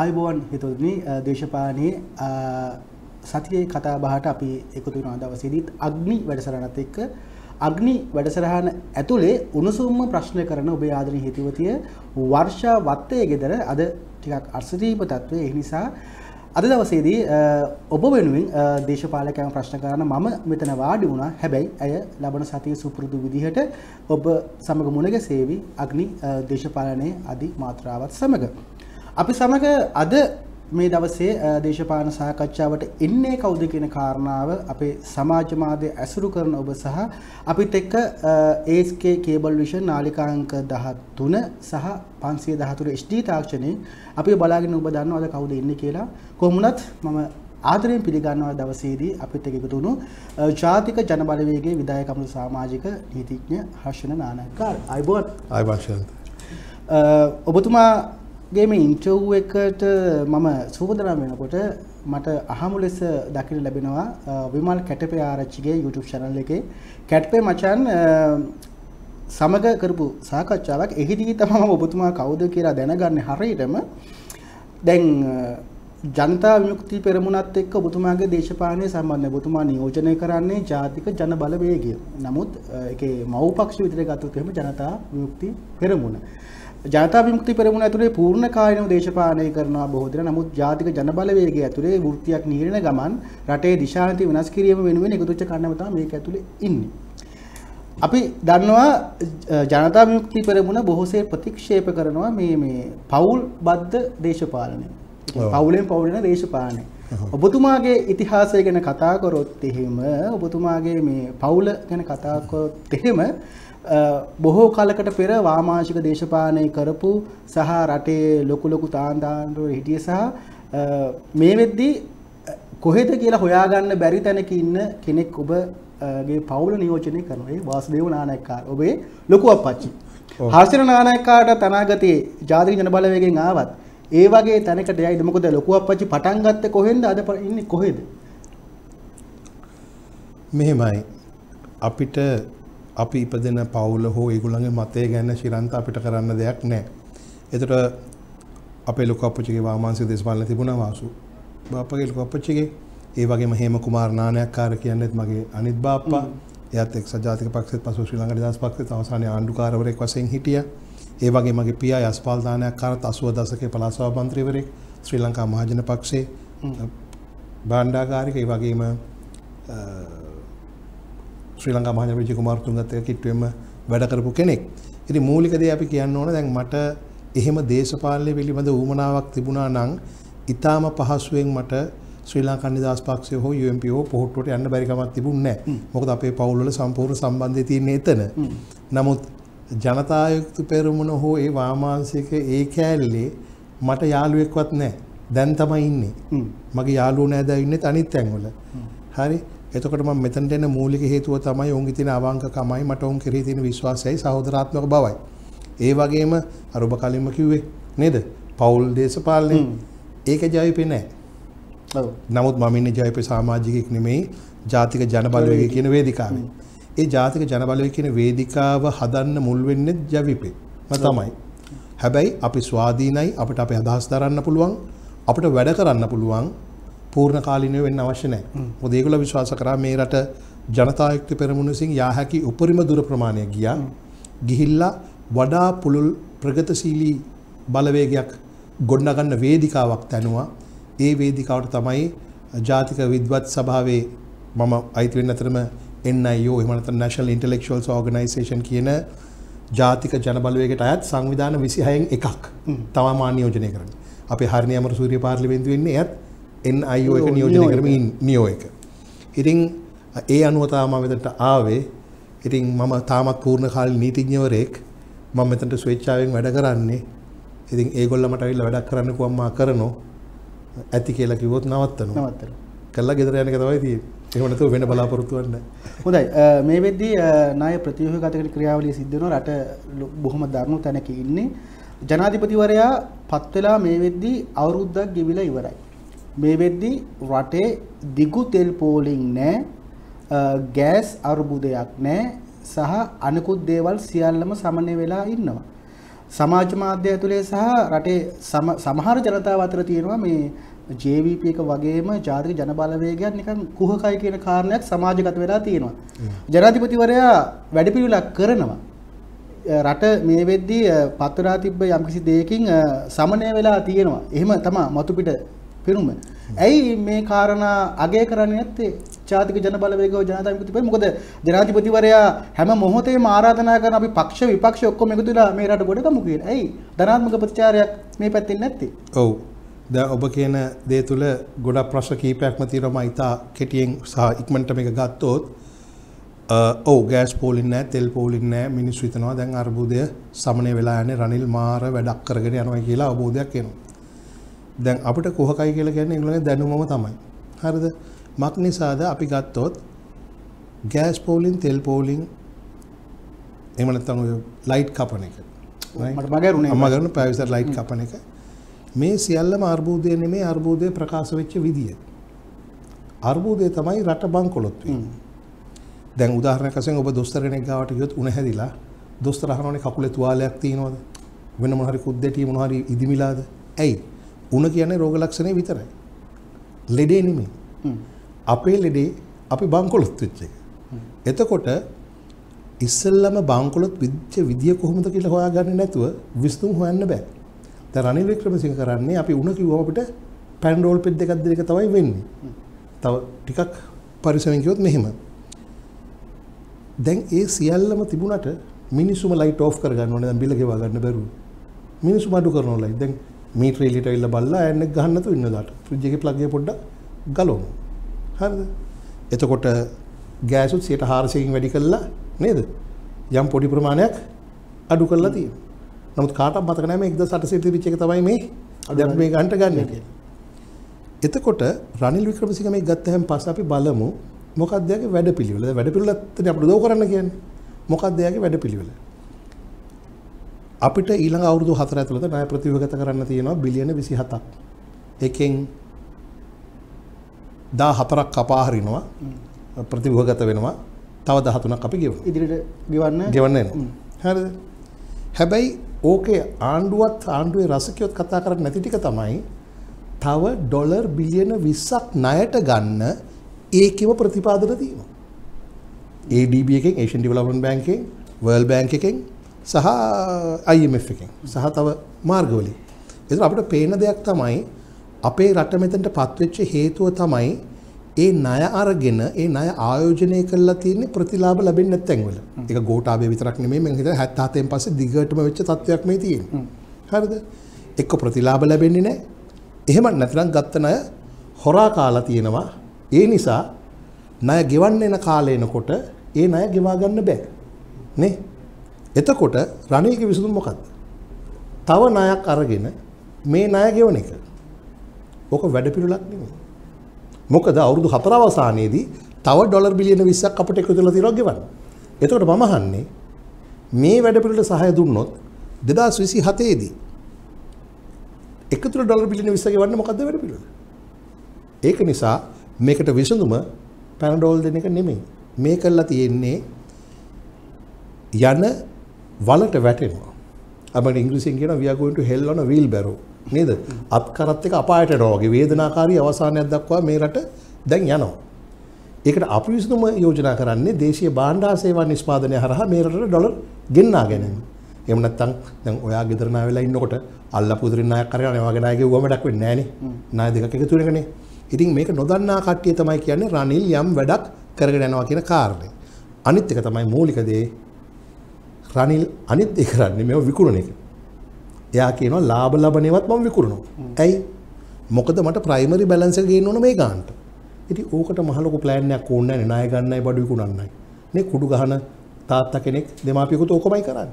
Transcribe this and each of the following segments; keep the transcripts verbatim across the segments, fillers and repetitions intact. आयुबोन हितोदनी देशपालने साथी कथा बहट अभी एक दवसदीत अग्नि වැඩසටහනත් එක්ක अग्नि වැඩසටහන ඇතුලේ උණුසුම්ම ප්‍රශ්න කරන ඔබේ ආදරණීය හිතවතිය වර්ෂා වත්තේ ගෙදර අද ටිකක් අර්ශදීප තත්ත්වයේ ඒ නිසා අද දවසේදී ඔබ වෙනුවෙන් දේශපාලකයන් ප්‍රශ්න කරන මම මෙතන වාඩි වුණා හැබැයි අය ලබන සතියේ සුපුරුදු විදිහට ඔබ සමග මුණගැසේවි අග්නි දේශපාලනයේ අධි මාත්‍රාවත් සමග අපි සමග අද මේ දවසේ දේශපාලන සාකච්ඡාවට එන්නේ කවුද කියන කාරණාව අපේ සමාජ මාධ්‍ය ඇසුරු කරන ඔබ සහ අපිත් එක්ක A S K Cable Vision නාලිකා අංක දහතුන සහ පන්සිය දහතුන H D තාක්ෂණේ අපි බලාගෙන ඔබ දන්නවද කවුද ඉන්නේ කියලා කොහොමුණත් මම ආදරයෙන් පිළිගන්නවා දවසේදී අපිත් එක්ක එකතු වුණු ජාතික ජන බලවේගයේ විධායක අමු සමාජික නීතිඥ හර්ෂණ නානායක්කාර අයබෝත් අයබෝත් ශාන්ත ඔබතුමා गेम इंटरव्यू එකට මම සුබදරම් වෙනකොට මට අහමු ලෙස දකින්න ලැබෙනවා විමල් කැටපේ ආරච්චිගේ YouTube channel එකේ කැටපේ මචන් සමග කරපු සාකච්ඡාවක් එහිදී තමයි ඔබතුමා කවුද කියලා දැනගන්නේ හරියටම දැන් ජනතා විමුක්ති පෙරමුණත් එක්ක ඔබතුමාගේ දේශපාලනය සම්බන්ධව ඔබතුමා නියෝජනය කරන්නේ ජාතික ජන බලවේගය. නමුත් ඒකේ මව්පක්ෂ විදිහට ගත්තොත් එහෙම ජනතා විමුක්ති පෙරමුණ ජනතා විමුක්ති පෙරමුණ ඇතුලේ පූර්ණකාලීනව දේශපාලනය කරනවා බොහෝ දෙනා. නමුත් ජාතික ජන බලවේගය ඇතුලේ වෘත්තියක් නිහිරන ගමන් රටේ දිශාන්ති වෙනස් කිරීම වෙනුවෙන් එකතුච්ච කන්නම තමයි මේක ඇතුලේ ඉන්නේ. අපි දන්නවා ජනතා විමුක්ති පෙරමුණ බොහෝසේ ප්‍රතික්ෂේප කරනවා මේ මේ පෞල් බද්ධ දේශපාලනය. පෞලෙන් පෞල් වෙන දේශපාලනය. ඔබතුමාගේ ඉතිහාසය ගැන කතා කරොත් එහෙම ඔබතුමාගේ මේ පෞල ගැන කතා කරොත් එහෙම බොහෝ කාලකට පෙර වාමාංශික දේශපාලනය කරපු සහ රටේ ලොකු ලොකු තාන්දාන්වල හිටිය සහ මේ වෙද්දී කොහෙද කියලා හොයාගන්න බැරි තැනක ඉන්න කෙනෙක් ඔබගේ පවුල නියෝජනය කරනවා. ඒ වාසුදේව නානායක්කාර ඔබේ ලොකු අප්පච්චි. හර්ෂණ නානායක්කාරට තනාගතේ ජාතික ජන බලවේගයෙන් ආවත් ඒ වගේ තැනකට යයිද? මොකද ලොකු අප්පච්චි පටන් ගත්තේ කොහෙන්ද? අද ඉන්නේ කොහෙද? මෙහෙමයි අපිට අපි ඉපදෙන පවුල හෝ ඒගොල්ලන්ගේ මතය ගැන ශිරන්ත අපිට කරන්න දෙයක් නැහැ. ඒතර අපේ ලොකු අප්පච්චිගේ වාමාංශික දේශපාලන තිබුණා වාසු. බාප්පගේ ලොකු අප්පච්චිගේ ඒ වගේම හේම කුමාර නානායක්කාර කියන්නේත් මගේ අනිත් බාප්පා. එයාත් එක්සත් ජාතික පක්ෂෙත් පසු ශ්‍රී ලංකා නිදහස් පක්ෂෙත් අවසානයේ ආණ්ඩුකාරවරයෙක් වශයෙන් හිටියා. ඒ වගේ මගේ පියා යස්පාල් නානායක්කාරත් අසූව දශකයේ පළාත් සභා මන්ත්‍රීවරයෙක් ශ්‍රී ලංකා මහජන පක්ෂයේ භාණ්ඩාගාරික ඒ වගේම ශ්‍රී ලංකා මහජන විජය කුමාරතුංගත් එක්ක කිට්ටුවෙම වැඩ කරපු කෙනෙක්. ඉතින් මූලික දේ අපි කියන්න ඕන දැන් මට එහෙම දේශපාලනය පිළිබඳ ඌමනාවක් තිබුණා නම් ඊටාම පහසුවෙන් මට ශ්‍රී ලංකා නිදහස් පක්ෂය හෝ U M P හෝ පොහොට්ටුවට යන්න බැරි කමක් තිබුණේ නැහැ. මොකද අපේ පවුල් වල සම්පූර්ණ සම්බන්ධය තියෙන්නේ එතන. නමුත් ජනතා විමුක්ති පෙරමුණ හෝ ඒ වාමාංශික ඒ කැලේ මට යාළුවෙක්වත් නැහැ. දැන් තමයි ඉන්නේ. මගේ යාළුවෝ නෑ දැන් ඉන්නේ අනිත් තැන්වල. හරි. එතකොට මම මෙතනට එන මූලික හේතුව තමයි ඔවුන්ගේ තියෙන අවංකකමයි මට ඔවුන් කෙරෙහි තියෙන විශ්වාසයයි සහෝදරාත්මක බවයි. ඒ වගේම අර ඔබ කලින්ම කිව්වේ නේද? පෞල් දේශපාලනේ. ඒක ජයපේ නැහැ. ඔව්. නමුත් මම ඉන්නේ ජයපේ සමාජිකෙක් නෙමෙයි ජාතික ජන බලවේගය කියන වේදිකාවේ. ඒ ජාතික ජන බලවේගය කියන වේදිකාව හදන්න මුල් වෙන්නේ ජවිපේ. මම තමයි. හැබැයි අපි ස්වාධීනයි අපිට අපේ අදහස් දරන්න පුළුවන් අපිට වැඩ කරන්න පුළුවන් पूर्ण कालीन वेन्न आवश्य नहीं वो देगुला विश्वास करा मेरा जनता युक्त पेरमुन सिंह यहाँ की उपरीम दूर प्रमाण गिया गिहिल्ला वडा पुलुल प्रगतिशीली बलवेगक गोंडगन वेदिका वक्तनुआ ये वेदिका तमयि जातिक विद्वत् सभावे मम ऐतिवेन्नतरम N I O हिमनतर नेशनल इंटेलेक्चुअल्स ऑर्गनाइजेशन कियन जातिक जन बलवेगट आयात संविधान विसिहयेन එකක් तमाम नियोजनय करन अपे हरणी अमर सूर्य पार्लिमेंतुवेन्ने एत N I O එක නියෝජනය කරමින් නියෝ එක. ඉතින් ඒ අනුව තමයි මම මෙතනට ආවේ. ඉතින් මම තාමත් පූර්ණ කාලීන නීතිඥවරයෙක්. මම මෙතනට ස්වේච්ඡාවෙන් වැඩ කරන්නේ. ඉතින් ඒගොල්ලෝ මට අවිල්ල වැඩක් කරන්න කොම්මා කරනෝ. ඇති කියලා කිව්වොත් නවත්තනවා. නවත්තනවා. කළා ගෙදර යන එක තමයි තියෙන්නේ. එහෙම නැතුව වෙන බලාපොරොත්තු වෙන්නේ. හොඳයි. මේ වෙද්දී ණය ප්‍රතිව්‍යුහගතකට ක්‍රියාවලිය සිද්ධ වෙනවා. රට බොහොම දරුණු තැනක ඉන්නේ. ජනාධිපතිවරයා පත් වෙලා මේ වෙද්දී අවුරුද්දක් ගෙවිලා ඉවරයි. මේ වෙද්දී රටේ දිගු තෙල් පෝලිං නැහැ ගෑස් අරුබුදයක් නැහැ සහ අනිකුත් දේවල් සියල්ලම සමනය වෙලා ඉන්නවා සමාජ මාධ්‍ය ඇතුලේ සහ රටේ සමහර ජනතාව අතර තියෙනවා මේ ජේ වී පී එක වගේම ජාතික ජන බලවේගයත් නිකන් කුහකයි කියන කාරණයක් සමාජගත වෙලා තියෙනවා. ජනාධිපතිවරයා වැඩපිළිවෙලක් කරනවා. රට මේ වෙද්දී පතරා තිබ්බ යම්කිසි දෙයකින් සමනය වෙලා තියෙනවා. එහෙම තමයි මතුපිට පිරුම. ඇයි මේ කාරණා අගය කරන්නේ නැත්තේ? ජාතික ජන බලවේගය ජනතා විමුක්ති පෙරමුණ මොකද ජනාධිපතිවරයා හැම මොහොතේම ආරාධනා කරන අපි පක්ෂ විපක්ෂ ඔක්කොම එකතුලා මේ රට ගොඩගමු කියලා. ඇයි ධනාත්මක ප්‍රතිචාරයක් මේ පැත්තෙන් නැත්තේ? ඔව්. දැන් ඔබ කියන දේ තුල ගොඩක් ප්‍රශ්න කීපයක්ම තියෙනවා. මම ඉතා කෙටියෙන් සහ ඉක්මනට මේක ගත්තොත් ඔව් ගෑස් පෝලින් නැහැ, තෙල් පෝලින් නැහැ. මිනිස්සු හිතනවා දැන් අර්බුදය සමනය වෙලා යන්නේ රනිල් මාර වැඩක් කරගෙන යනවා කියලා අවබෝධයක් එනවා. දැන් අපිට කොහකයි කියලා කියන්නේ ඒගොල්ලන්ගේ දැනුමම තමයි. හරිද? මක් නිසාද අපි ගත්තොත් ගෑස් පෝලින් තෙල් පෝලින් එහෙම නැත්නම් ඔය ලයිට් කපන එක මට මගරුනේ මම ගන්න ප්‍රයිවසර් ලයිට් කපන එක මේ සියල්ලම අර්බුදය නෙමෙයි අර්බුදය ප්‍රකාශ වෙච්ච විදිය. අර්බුදය තමයි රට බංකොලොත් වෙන්නේ. දැන් උදාහරණයක් වශයෙන් ඔබ දොස්තර කෙනෙක් ගාවට ගියොත් උණ හැදිලා දොස්තර අහනෝනේ කකුලේ තුවාලයක් තියෙනවද වෙන මොන හරි කුද්දටි මොන හරි ඉදිමිලාද? ඇයි? උණ කියන්නේ රෝග ලක්ෂණේ විතරයි. ලෙඩේ නෙමෙයි. අපේ ලෙඩේ අපි බංකොලොත් වෙච්ච එක. එතකොට ඉස්සෙල්ලම බංකොලොත් වෙච්ච විදිය කොහොමද කියලා හොයාගන්න නැතුව විසඳුම් හොයන්න බෑ. දැන් රනිල් වික්‍රමසිංහ කරන්නේ අපි උණ කිව්වම අපිට පැන් රෝල් පෙට් දෙකක් දෙක තමයි වෙන්නේ. තව ටිකක් පරිස්සමෙන් කිව්වොත් මෙහෙම. දැන් ඒ සියල්ලම තිබුණට මිනිස්සුම ලයිට් ඕෆ් කරගන්න ඕනේ. දැන් බිල ගෙවා ගන්න බැරුව. මිනිස්සු බඩු කරනවා ලයිට්. දැන් මීටර් එළියට ඇවිල්ලා බලලා අයන්න ගහන්න නැතුව ඉන්නලාට. ෆ්‍රිජ් එකේ ප්ලග් එක පොඩ්ඩක් ගලවමු. හරිද? එතකොට ගෑසුත් සියයට හාරසියකින් වැඩි කළා නේද? යම් පොඩි ප්‍රමාණයක් අඩු කරලා තියෙනවා. නමුත් කාටවත් මතක නැහැ මේ එක්දහස් අටසිය තිබිච්ච එක තමයි මේ දැන් මේ ගන්නට ගන්න කියලා. එතකොට රනිල් වික්‍රමසිංහ මේක ගත්ත හැම පස්සේ අපි බලමු මොකක්ද යාගේ වැඩපිළිවෙල. දැන් වැඩපිළිවෙලත් අපිට දෝ කරන්න කියන්නේ. මොකක්ද යාගේ වැඩපිළිවෙල? අපිට ඊළඟ අවුරුදු හතර ඇතුළත ණය ප්‍රතිව්‍යුහගත කරන්න තියෙනවා බිලියන විසිහතක්. එකෙන් දහහතරක් කපා හරිනවා ප්‍රතිව්‍යුහගත වෙනවා. තව දහතුනක් අපි ගෙවනවා. ඉදිරියට ගෙවන්න ගෙවන්න එනවා. හරිද? හැබැයි ඕකේ ආණ්ඩුවත් ආණ්ඩුවේ රසිකියොත් කතා කරන්නේ නැති ටික තමයි තව ඩොලර් බිලියන විස්සක් ණයට ගන්න ඒකෙම ප්‍රතිපාදන තියෙනවා. ඒ ඩී බී එකෙන්, Asian Development Bank එකෙන්, World Bank එකෙන් සහ ආයි එම් එෆ් එකෙන් සහ තව මාර්ගවලින්. ඒතර අපිට පේන දෙයක් තමයි අපේ රට මෙතනට පත්වෙච්ච හේතුව තමයි ඒ ණය අරගෙන ඒ ණය ආයෝජනය කරලා තියෙන ප්‍රතිලාභ ලැබෙන්නේ නැත්නම් වල. ඒක ගෝඨාභය විතරක් නෙමෙයි මම හිතන්නේ හැත්තෑ න් පස්සේ දිගටම වෙච්ච තත්වයක් මේ තියෙන්නේ. හරිද? එක්ක ප්‍රතිලාභ ලැබෙන්නේ නැහැ. එහෙම නැත්නම් ගත්ත ණය හොරා කාලා තියෙනවා. ඒ නිසා ණය ගෙවන්න එන කාලේ එනකොට ඒ ණය ගෙවා ගන්න බෑ. නේ? එතකොට රණීගේ විසඳුම මොකක්ද? තව ණයක් අරගෙන මේ ණය ගෙවන එක. ඕක වැඩපිළිවෙලක් නෙමෙයි. මොකද අවුරුදු හතර අවසානයේදී තව ඩොලර් බිලියන විස්සක් අපිට එකතු වෙලා තියෙනවා ගෙවන්න. එතකොට මම අහන්නේ මේ වැඩපිළිවෙලට සහාය දුන්නොත් දෙදහස් විසිහතේ දී එකතු වෙලා ඩොලර් බිලියන විස්ස ගෙවන්න මොකද්ද වැඩපිළිවෙල? ඒක නිසා මේකට විසඳුම පැනඩෝල් දෙන එක නෙමෙයි. මේ කරලා තියෙන්නේ යන වලට වැටෙනවා. අපිට ඉංග්‍රීසියෙන් කියනවා we are going to hell on a wheelbarrow. නේද? අත් කරත් එක අපායට යනවා වගේ වේදනාකාරී අවසානයක් දක්වා මේ රට දැන් යනවා. ඒකට අපි විසඳුම යෝජනා කරන්නේ දේශීය භාණ්ඩා සේවා නිෂ්පාදනය හරහා මේ රටට ඩොලර් ගෙන්නා ගැනීම. එහෙම නැත්නම් දැන් ඔයා ගෙදර ණය වෙලා ඉන්නකොට අල්ලපු උදරින් ණයක් කරගෙන ඔයාගේ ණය ගෙවුවම ඩක් වෙන්නේ නැහනේ. ණය දෙකක් එකතු වෙන එකනේ. ඉතින් මේක නොදන්නා කට්ටිය තමයි කියන්නේ රනිල් යම් වැඩක් කරගෙන යනවා කියන කාරණේ. අනිත් එක තමයි මූලික දේ රනිල් අනිත් දේ කරන්නේ මේව විකුණන එක. එයා කියනවා ලාභ ලබණේවත් මම විකුණනවා. ඇයි? මොකද මට ප්‍රයිමරි බැලන්ස් එක ගේන්න ඕන මේ ගන්නට. ඉතින් ඕකට මහ ලොකු ප්ලෑන් එකක් ඕනේ නැහැ. ණය ගන්නයි බඩු විකුණන්නයි. නේ කුඩු ගහන තාත්තා කෙනෙක් දෙමාපියෙකුට ඕකමයි කරන්නේ.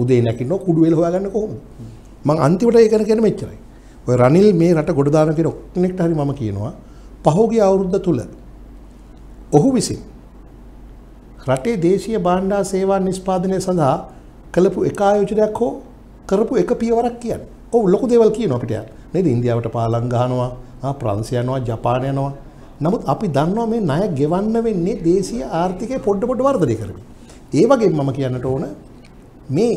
උදේ නැකිනෝ කුඩු වෙල හොයාගන්න කොහොමද? මම අන්තිමට ඒක කරගෙන මෙච්චරයි. ඔය රනිල් මේ රට ගොඩ දාන කෙනෙක්ට හරි මම කියනවා පහෝගේ අවුරුද්ද තුල ඔහු විසින් රටේ දේශීය භාණ්ඩා සේවා නිෂ්පාදනය සඳහා කළපු එක ආයෝජනයක් හෝ කරපු එක පියවරක් කියන්නේ. ඔව් ලොකු දේවල් කියනවා අපිට යා. නේද? ඉන්දියාවට පාලම් ගහනවා, ආ ප්‍රංශය යනවා, ජපානය යනවා. නමුත් අපි දන්නවා මේ ණය ගෙවන්න වෙන්නේ දේශීය ආර්ථිකය පොඩ පොඩ වර්ධනය කරගෙන. ඒ වගේම මම කියන්නට ඕන මේ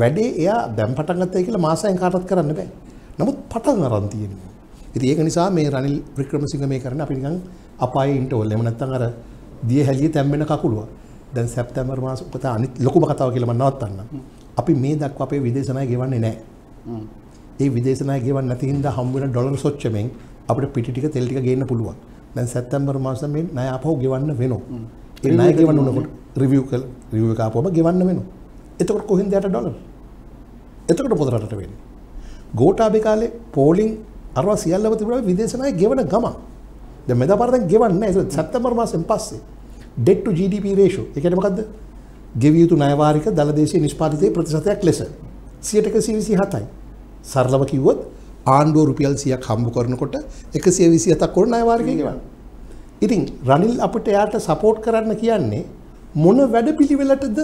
වැඩේ එයා දැන් පටන් ගන්නත් කියලා මාසයෙන් කාටවත් කරන්න බෑ. නමුත් පටන් ගන්න තියෙනවා. ඉතින් ඒක නිසා මේ රනිල් වික්‍රමසිංහ මේ කරන්නේ අපි නිකන් අපායේ ඉන්ටෝල් එහෙම නැත්නම් අර දිය හැලියේ තැම්බෙන කකුලුවා. දැන් සැප්තැම්බර් මාස උකට අනිත් ලොකුම කතාව කියලා මම නවත්තන්නම්. අපි මේ දක්වා අපේ විදේශ ණය ගෙවන්නේ නැහැ. ඒ විදේශ ණය ගෙවන්නේ නැති හින්දා හම් වෙන ඩොලර් සොච්චමෙන් අපිට පිටි ටික තෙල් ටික ගේන්න පුළුවන්. දැන් සැප්තැම්බර් මාසෙ මේ ණය ආපහු ගෙවන්න වෙනවා. ඒ ණය ගෙවන්න උනකොට රිවිව් කළ රිවිව් එක ආපුවම ගෙවන්න වෙනවා. එතකොට කොහෙන්ද යට ඩොලර්? එතකොට පොත රටට වෙන්නේ. ගෝඨාභය කාලේ පෝලිං අරවා සියල්ලම තිබුණා විදේශ ණය ගෙවන ගමන්. දැන් මෙදාපාර දැන් ගෙවන්නේ නැහැ. ඒක සැප්තැම්බර් මාසෙන් පස්සේ. debt to G D P ratio. ඒ කියන්නේ මොකද්ද? ගෙවිය යුතු ණය වාරික දලදේශීය නිෂ්පාදිතයේ ප්‍රතිශතයක් ලෙස සියයට එකසිය විසිහතයි. සරලව කිව්වොත් ආණ්ඩුව රුපියල් සියයක් හම්බ කරනකොට එකසිය විසිහතක් ඕන ණය වාරිකය ගෙවන්න. ඉතින් රනිල් අපිට එයාට සපෝට් කරන්න කියන්නේ මොන වැඩපිළිවෙලටද?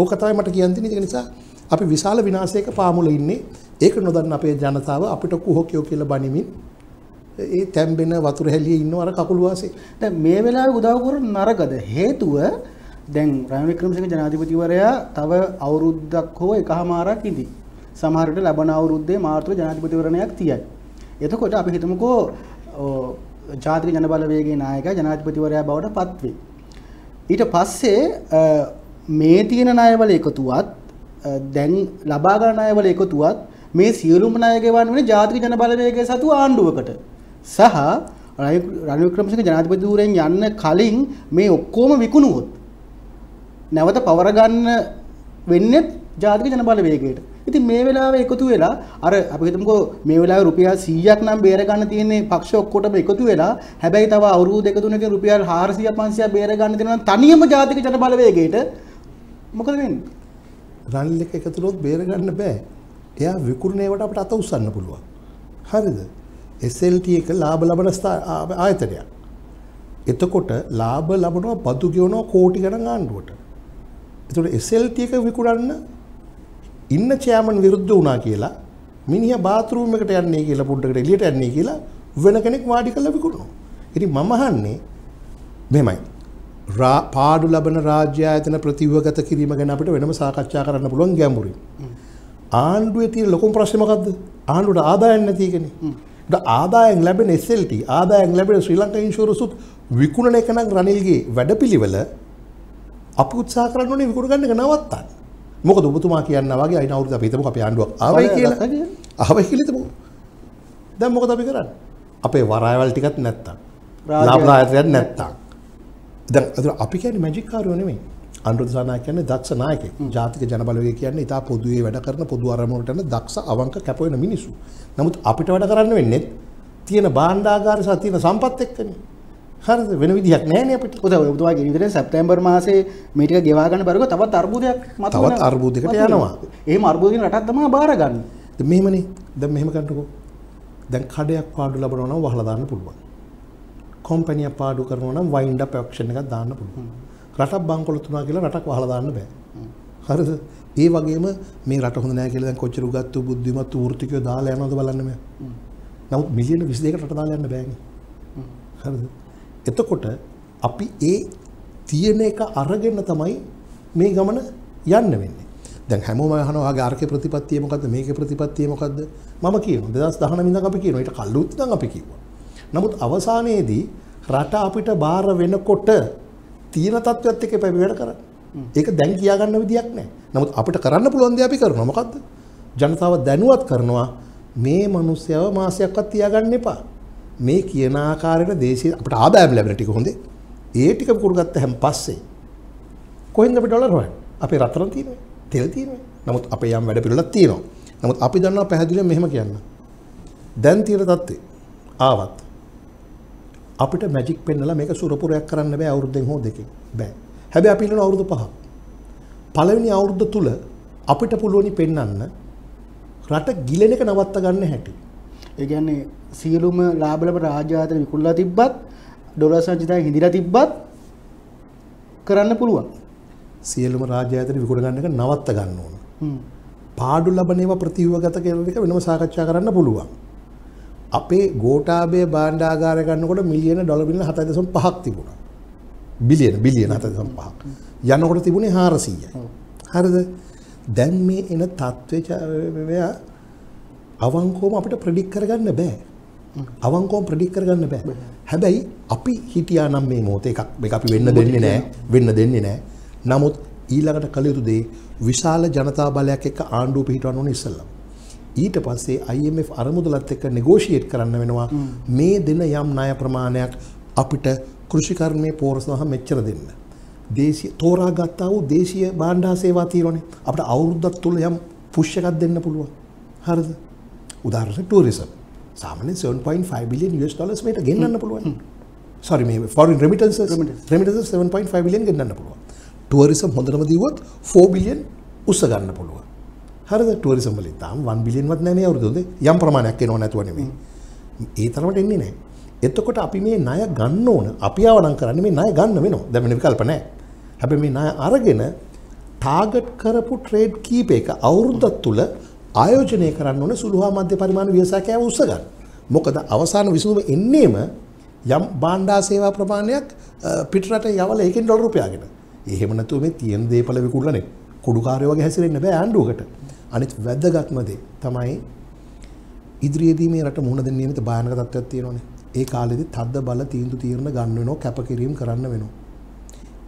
ඕක තමයි මට කියන්න තියෙන. ඒක නිසා අපි විශාල විනාශයක පාමුල ඉන්නේ. ඒක නොදන්න අපේ ජනතාව අපිට කුහකියෝ කියලා බණිමින් ඒ තැම්බෙන වතුර හැලියේ ඉන්නව අර කකුළු වාසේ. දැන් මේ වෙලාවේ උදව් කරන නරකද හේතුව දැන් රනිල් වික්‍රමසිංහ ජනාධිපතිවරයා තව අවුරුද්දක් හෝ එකහමාරක් ඉඳි. සමහර විට ලබන අවුරුද්දේ මාර්තු ජනාධිපතිවරණයක් තියයි. එතකොට අපි හිතමුකෝ ජාතික ජන බලවේගයේ නායකයා ජනාධිපතිවරයා බවට පත් වෙයි. ඊට පස්සේ මේ තියෙන ණයවල එකතුවත් දැන් ලබා ගන්න ණයවල එකතුවත් මේ සියලුම ණය ගෙවන්නේ ජාතික ජන බලවේගයේ සතු ආණ්ඩුවකට සහ රනිල් වික්‍රමසිංහ ජනාධිපතිවරයෙන් යන්න කලින් මේ ඔක්කොම විකුණුවොත් නැවත පවර ගන්න වෙන්නේ ජාතික ජන බලවේගයට. ඉතින් මේ වෙලාවේ එකතු වෙලා අර අපි හිතමුකෝ මේ වෙලාවේ රුපියල් සීයක් නම් බේර ගන්න තියෙන්නේ පක්ෂ ඔක්කොටම එකතු වෙලා. හැබැයි තව අවුරුදු දෙක තුනකින් රුපියල් හාරසිය පන්සිය බේර ගන්න දෙනවා නම් තනියම ජාතික ජන බලවේගයට මොකද වෙන්නේ? රනිල් එක එකතුනොත් බේර ගන්න බෑ. එයා විකුණුනේවට අපිට අත උස්සන්න පුළුවන්. හරිද? S L T එක ලාභ ලබන ආයතනයක්. එතකොට ලාභ ලබනවා බදු ගෙවනවා කෝටි ගණන් ආණ්ඩුවට. එතකොට S L T එක විකුණන්න ඉන්න චෙයාමන් විරුද්ධ වුණා කියලා මිනිහා බාත් รู ම් එකට යන්නේ කියලා පොඩ්ඩකට එළියට යන්නේ කියලා වෙන කෙනෙක් වාඩි කරලා විකුණනවා. ඉතින් මම අහන්නේ මෙහෙමයි. පාඩු ලබන රාජ්‍ය ආයතන ප්‍රතිවගත කිරීම ගැන අපිට වෙනම සාකච්ඡා කරන්න පුළුවන් ගැඹුරින්. ආණ්ඩුවේ තියෙන ලොකුම ප්‍රශ්නේ මොකද්ද? ආණ්ඩුවට ආදායම් නැති එකනේ. ආදායම් ලැබෙන S L T ආදායම් ලැබෙන ශ්‍රී ලංකා ඉන්ෂුරන්ස් උත් විකුණන එක නම් රනිල්ගේ වැඩපිළිවෙල අපි උත්සාහ කරන්න ඕනේ විකුණ ගන්න එක නවත්තන්න. මොකද ඔබතුමා කියනවා වගේ අයින අවුරුද්ද අපි හිතමුකෝ අපේ ආණ්ඩුවක් ආවයි කියලා. ආවයි කියලා හිතමුකෝ. දැන් මොකද අපි කරන්නේ? අපේ වරායවල් ටිකක් නැත්තම්. ලාභ ආයතනයක් නැත්තම්. දැන් අපි කියන්නේ මැජික් කාර්යෝ නෙමෙයි. අනුරාධපුර කියන්නේ දක්ෂ නායකයෙක්. ජාතික ජන බලවේගය කියන්නේ ඉතා පොදුවේ වැඩ කරන පොදු ආරමුණට යන දක්ෂ අවංක කැප වෙන මිනිස්සු. නමුත් අපිට වැඩ කරන්න වෙන්නේ තියෙන භාණ්ඩාගාර සහ තියෙන සම්පත් එක්කනේ. හරිද? වෙන විදිහක් නැහැ නේ අපිට. ඔතන ඔබතුමා කියන විදිහට සැප්තැම්බර් මාසේ මේ ටික ගෙවා ගන්න බැරුව තවත් අර්බුදයක් මතුවෙනවා. තවත් අර්බුදයකට යනවා. එහෙම අර්බුදකින් රටක් තමයි බාර ගන්න. දැන් මෙහෙමනේ. දැන් මෙහෙම කරන්නකෝ. දැන් කඩයක් පාඩු ලැබනවා නම් වහලා දාන්න පුළුවන්. කොම්පැනිය පාඩු කරනවා නම් වයින්ඩ් අප් ඔප්ෂන් එකක් දාන්න පුළුවන්. රටක් බංකොලොත් වුණා කියලා රටක් වහලා දාන්න බෑ. හරිද? ඒ වගේම මේ රට හොඳ නැහැ කියලා දැන් කොච්චර උගත්තු බුද්ධිමත් වෘත්තිකයෝ දාලා යනවද බලන්න මේ. නමුත් මිලියන විසිදෙකකට රට දාලා යන්න බෑනේ. හරිද? එතකොට අපි ඒ තියෙන එක අරගෙන තමයි මේ ගමන යන්න වෙන්නේ. දැන් හැමෝම අහනවා ආගේ ආර්කේ ප්‍රතිපත්තිය මොකද්ද? මේකේ ප්‍රතිපත්තිය මොකද්ද? මම කියනවා දෙදහස් දහනව ඉඳන් අපි කියනවා. ඊට කල්ලුත් ඉඳන් අපි කියනවා. නමුත් අවසානයේදී රට අපිට බාර වෙනකොට තීන තත්ත්වයක් එක්ක පැවි වැඩ කරන්නේ. ඒක දැන් කියා ගන්න විදියක් නැහැ. නමුත් අපිට කරන්න පුළුවන් දේ අපි කරනවා. මොකද්ද? ජනතාව දැනුවත් කරනවා මේ මිනිස්සයව මාසයක්වත් තියාගන්න එපා. මේ කියන ආකාරයට දේශීය අපිට ආදායම් ලැබෙන ටික හොඳේ. ඒ ටික කුරුගත්ත හැම පස්සේ කොහෙන්ද අපේ ඩොලර් හොයන්නේ? අපේ රත්තරන් තියෙනවා. තෙල් තියෙනවා. නමුත් අපේ යම් වැඩ පිළිවෙලක් තියෙනවා. නමුත් අපි දන්නවා පැහැදිලිවම මෙහෙම කියන්න. දැන් තියෙන තත්ත්වේ ආවත් අපිට මැජික් පෙන්නලා මේක සුරපුරයක් කරන්න බෑ අවුරුද්දෙන් හෝ දෙකකින් බෑ. හැබැයි අපි ඉන්න අවුරුදු පහක්. පළවෙනි අවුරුද්ද තුල අපිට පුළුවනි පෙන්වන්න රට ගිලෙන එක නවත්ත ගන්න හැටි. ඒ කියන්නේ සියලුම ලාභ ලැබ රාජ්‍ය ආයතන විකුණලා තිබ්බත් ඩොලර් සංචිතය හිඳිලා තිබ්බත් කරන්න පුළුවන්. සියලුම රාජ්‍ය ආයතන විකුණ ගන්න එක නවත්ත ගන්න ඕන. පාඩු ලැබන ඒවා ප්‍රතිව්‍යුහගත කරන එක වෙනම සාකච්ඡා කරන්න පුළුවන්. අපේ ගෝඨාභය භාණ්ඩාගාරය ගන්නකොට මිලියන ඩොලර් බිලියන හතයි දශම පහක් තිබුණා. බිලියන බිලියන හතයි දශම පහක්. යනකොට තිබුණේ හාරසියයි. හරිද? දැන් මේ එන තත්ත්වය අවංකවම අපිට ප්‍රෙඩික් කරගන්න බෑ. අවංකවම ප්‍රෙඩික් කරගන්න බෑ. හැබැයි අපි හිටියා නම් මේ මොහොතේ එකක් මේක අපි වෙන්න දෙන්නේ නෑ. වෙන්න දෙන්නේ නෑ. නමුත් ඊළඟට කල යුතු දේ විශාල ජනතා බලයක් එක්ක ආණ්ඩුව පිටවන්න ඕනේ ඉස්සෙල්ලා. ඊට පස්සේ I M F අරමුදලත් එක්ක නෙගෝෂියේට් කරන්න වෙනවා. මේ දෙන යම් ණය ප්‍රමාණයක් අපිට කෘෂිකර්මයේ පෝරසවහ මෙච්චර දෙන්න. දේශීය තෝරාගත්තා වූ දේශීය භාණ්ඩා සේවා තියෙනනේ. අපිට අවුරුද්දක් තුල යම් පුෂ් එකක් දෙන්න පුළුවන්. හරිද? උදාහරණයක් ටූරිසම්. සාමාන්‍යයෙන් seven point five billion US dollars මේට ගෙන්නන්න පුළුවන්. sorry මේ foreign remittances remittances seven point five billion ගෙන්නන්න පුළුවන්. tourism හොඳටම දීවොත් four billion උස්ස ගන්න පුළුවන්. හරිද? tourism වලින් තාම one billion වත් නැහැ මේ අවුරුද්දේ. යම් ප්‍රමාණයක් එනව නැතුව නෙමෙයි. ඒ තරමට එන්නේ නැහැ. එතකොට අපි මේ ණය ගන්න ඕන. අපි ආවනම් කරන්නේ මේ ණය ගන්න වෙනවා. දැන් වෙන විකල්ප නැහැ. හැබැයි මේ ණය අරගෙන ටාගට් කරපු ට්‍රේඩ් කීප එක අවුරුද්දක් තුල ආයෝජනය කරන්න ඕන සුළු හා මධ්‍ය පරිමාණ ව්‍යවසායකයව උස්ස ගන්න. මොකද අවසාන විසඳුම එන්නේම යම් බාණ්ඩා සේවා ප්‍රමාණයක් පිටරට යවලා ඒකෙන් ඩොලර් රුපියල්ගෙන. එහෙම නැතුව මේ තියෙන දේපල විකුණන්නේ කුඩුකාරයෝ වගේ හැසිරෙන්න බෑ ආණ්ඩුවකට. අනිත් වැදගත්ම දේ තමයි ඉදිරියේදී මේ රට මුහුණ දෙන්න නියමිත භයානක තත්ත්වයක් තියෙනවානේ. ඒ කාලෙදි තද්ද බල තීන්දුව తీරන ගන්න වෙනවා කැපකිරීම කරන්න වෙනවා.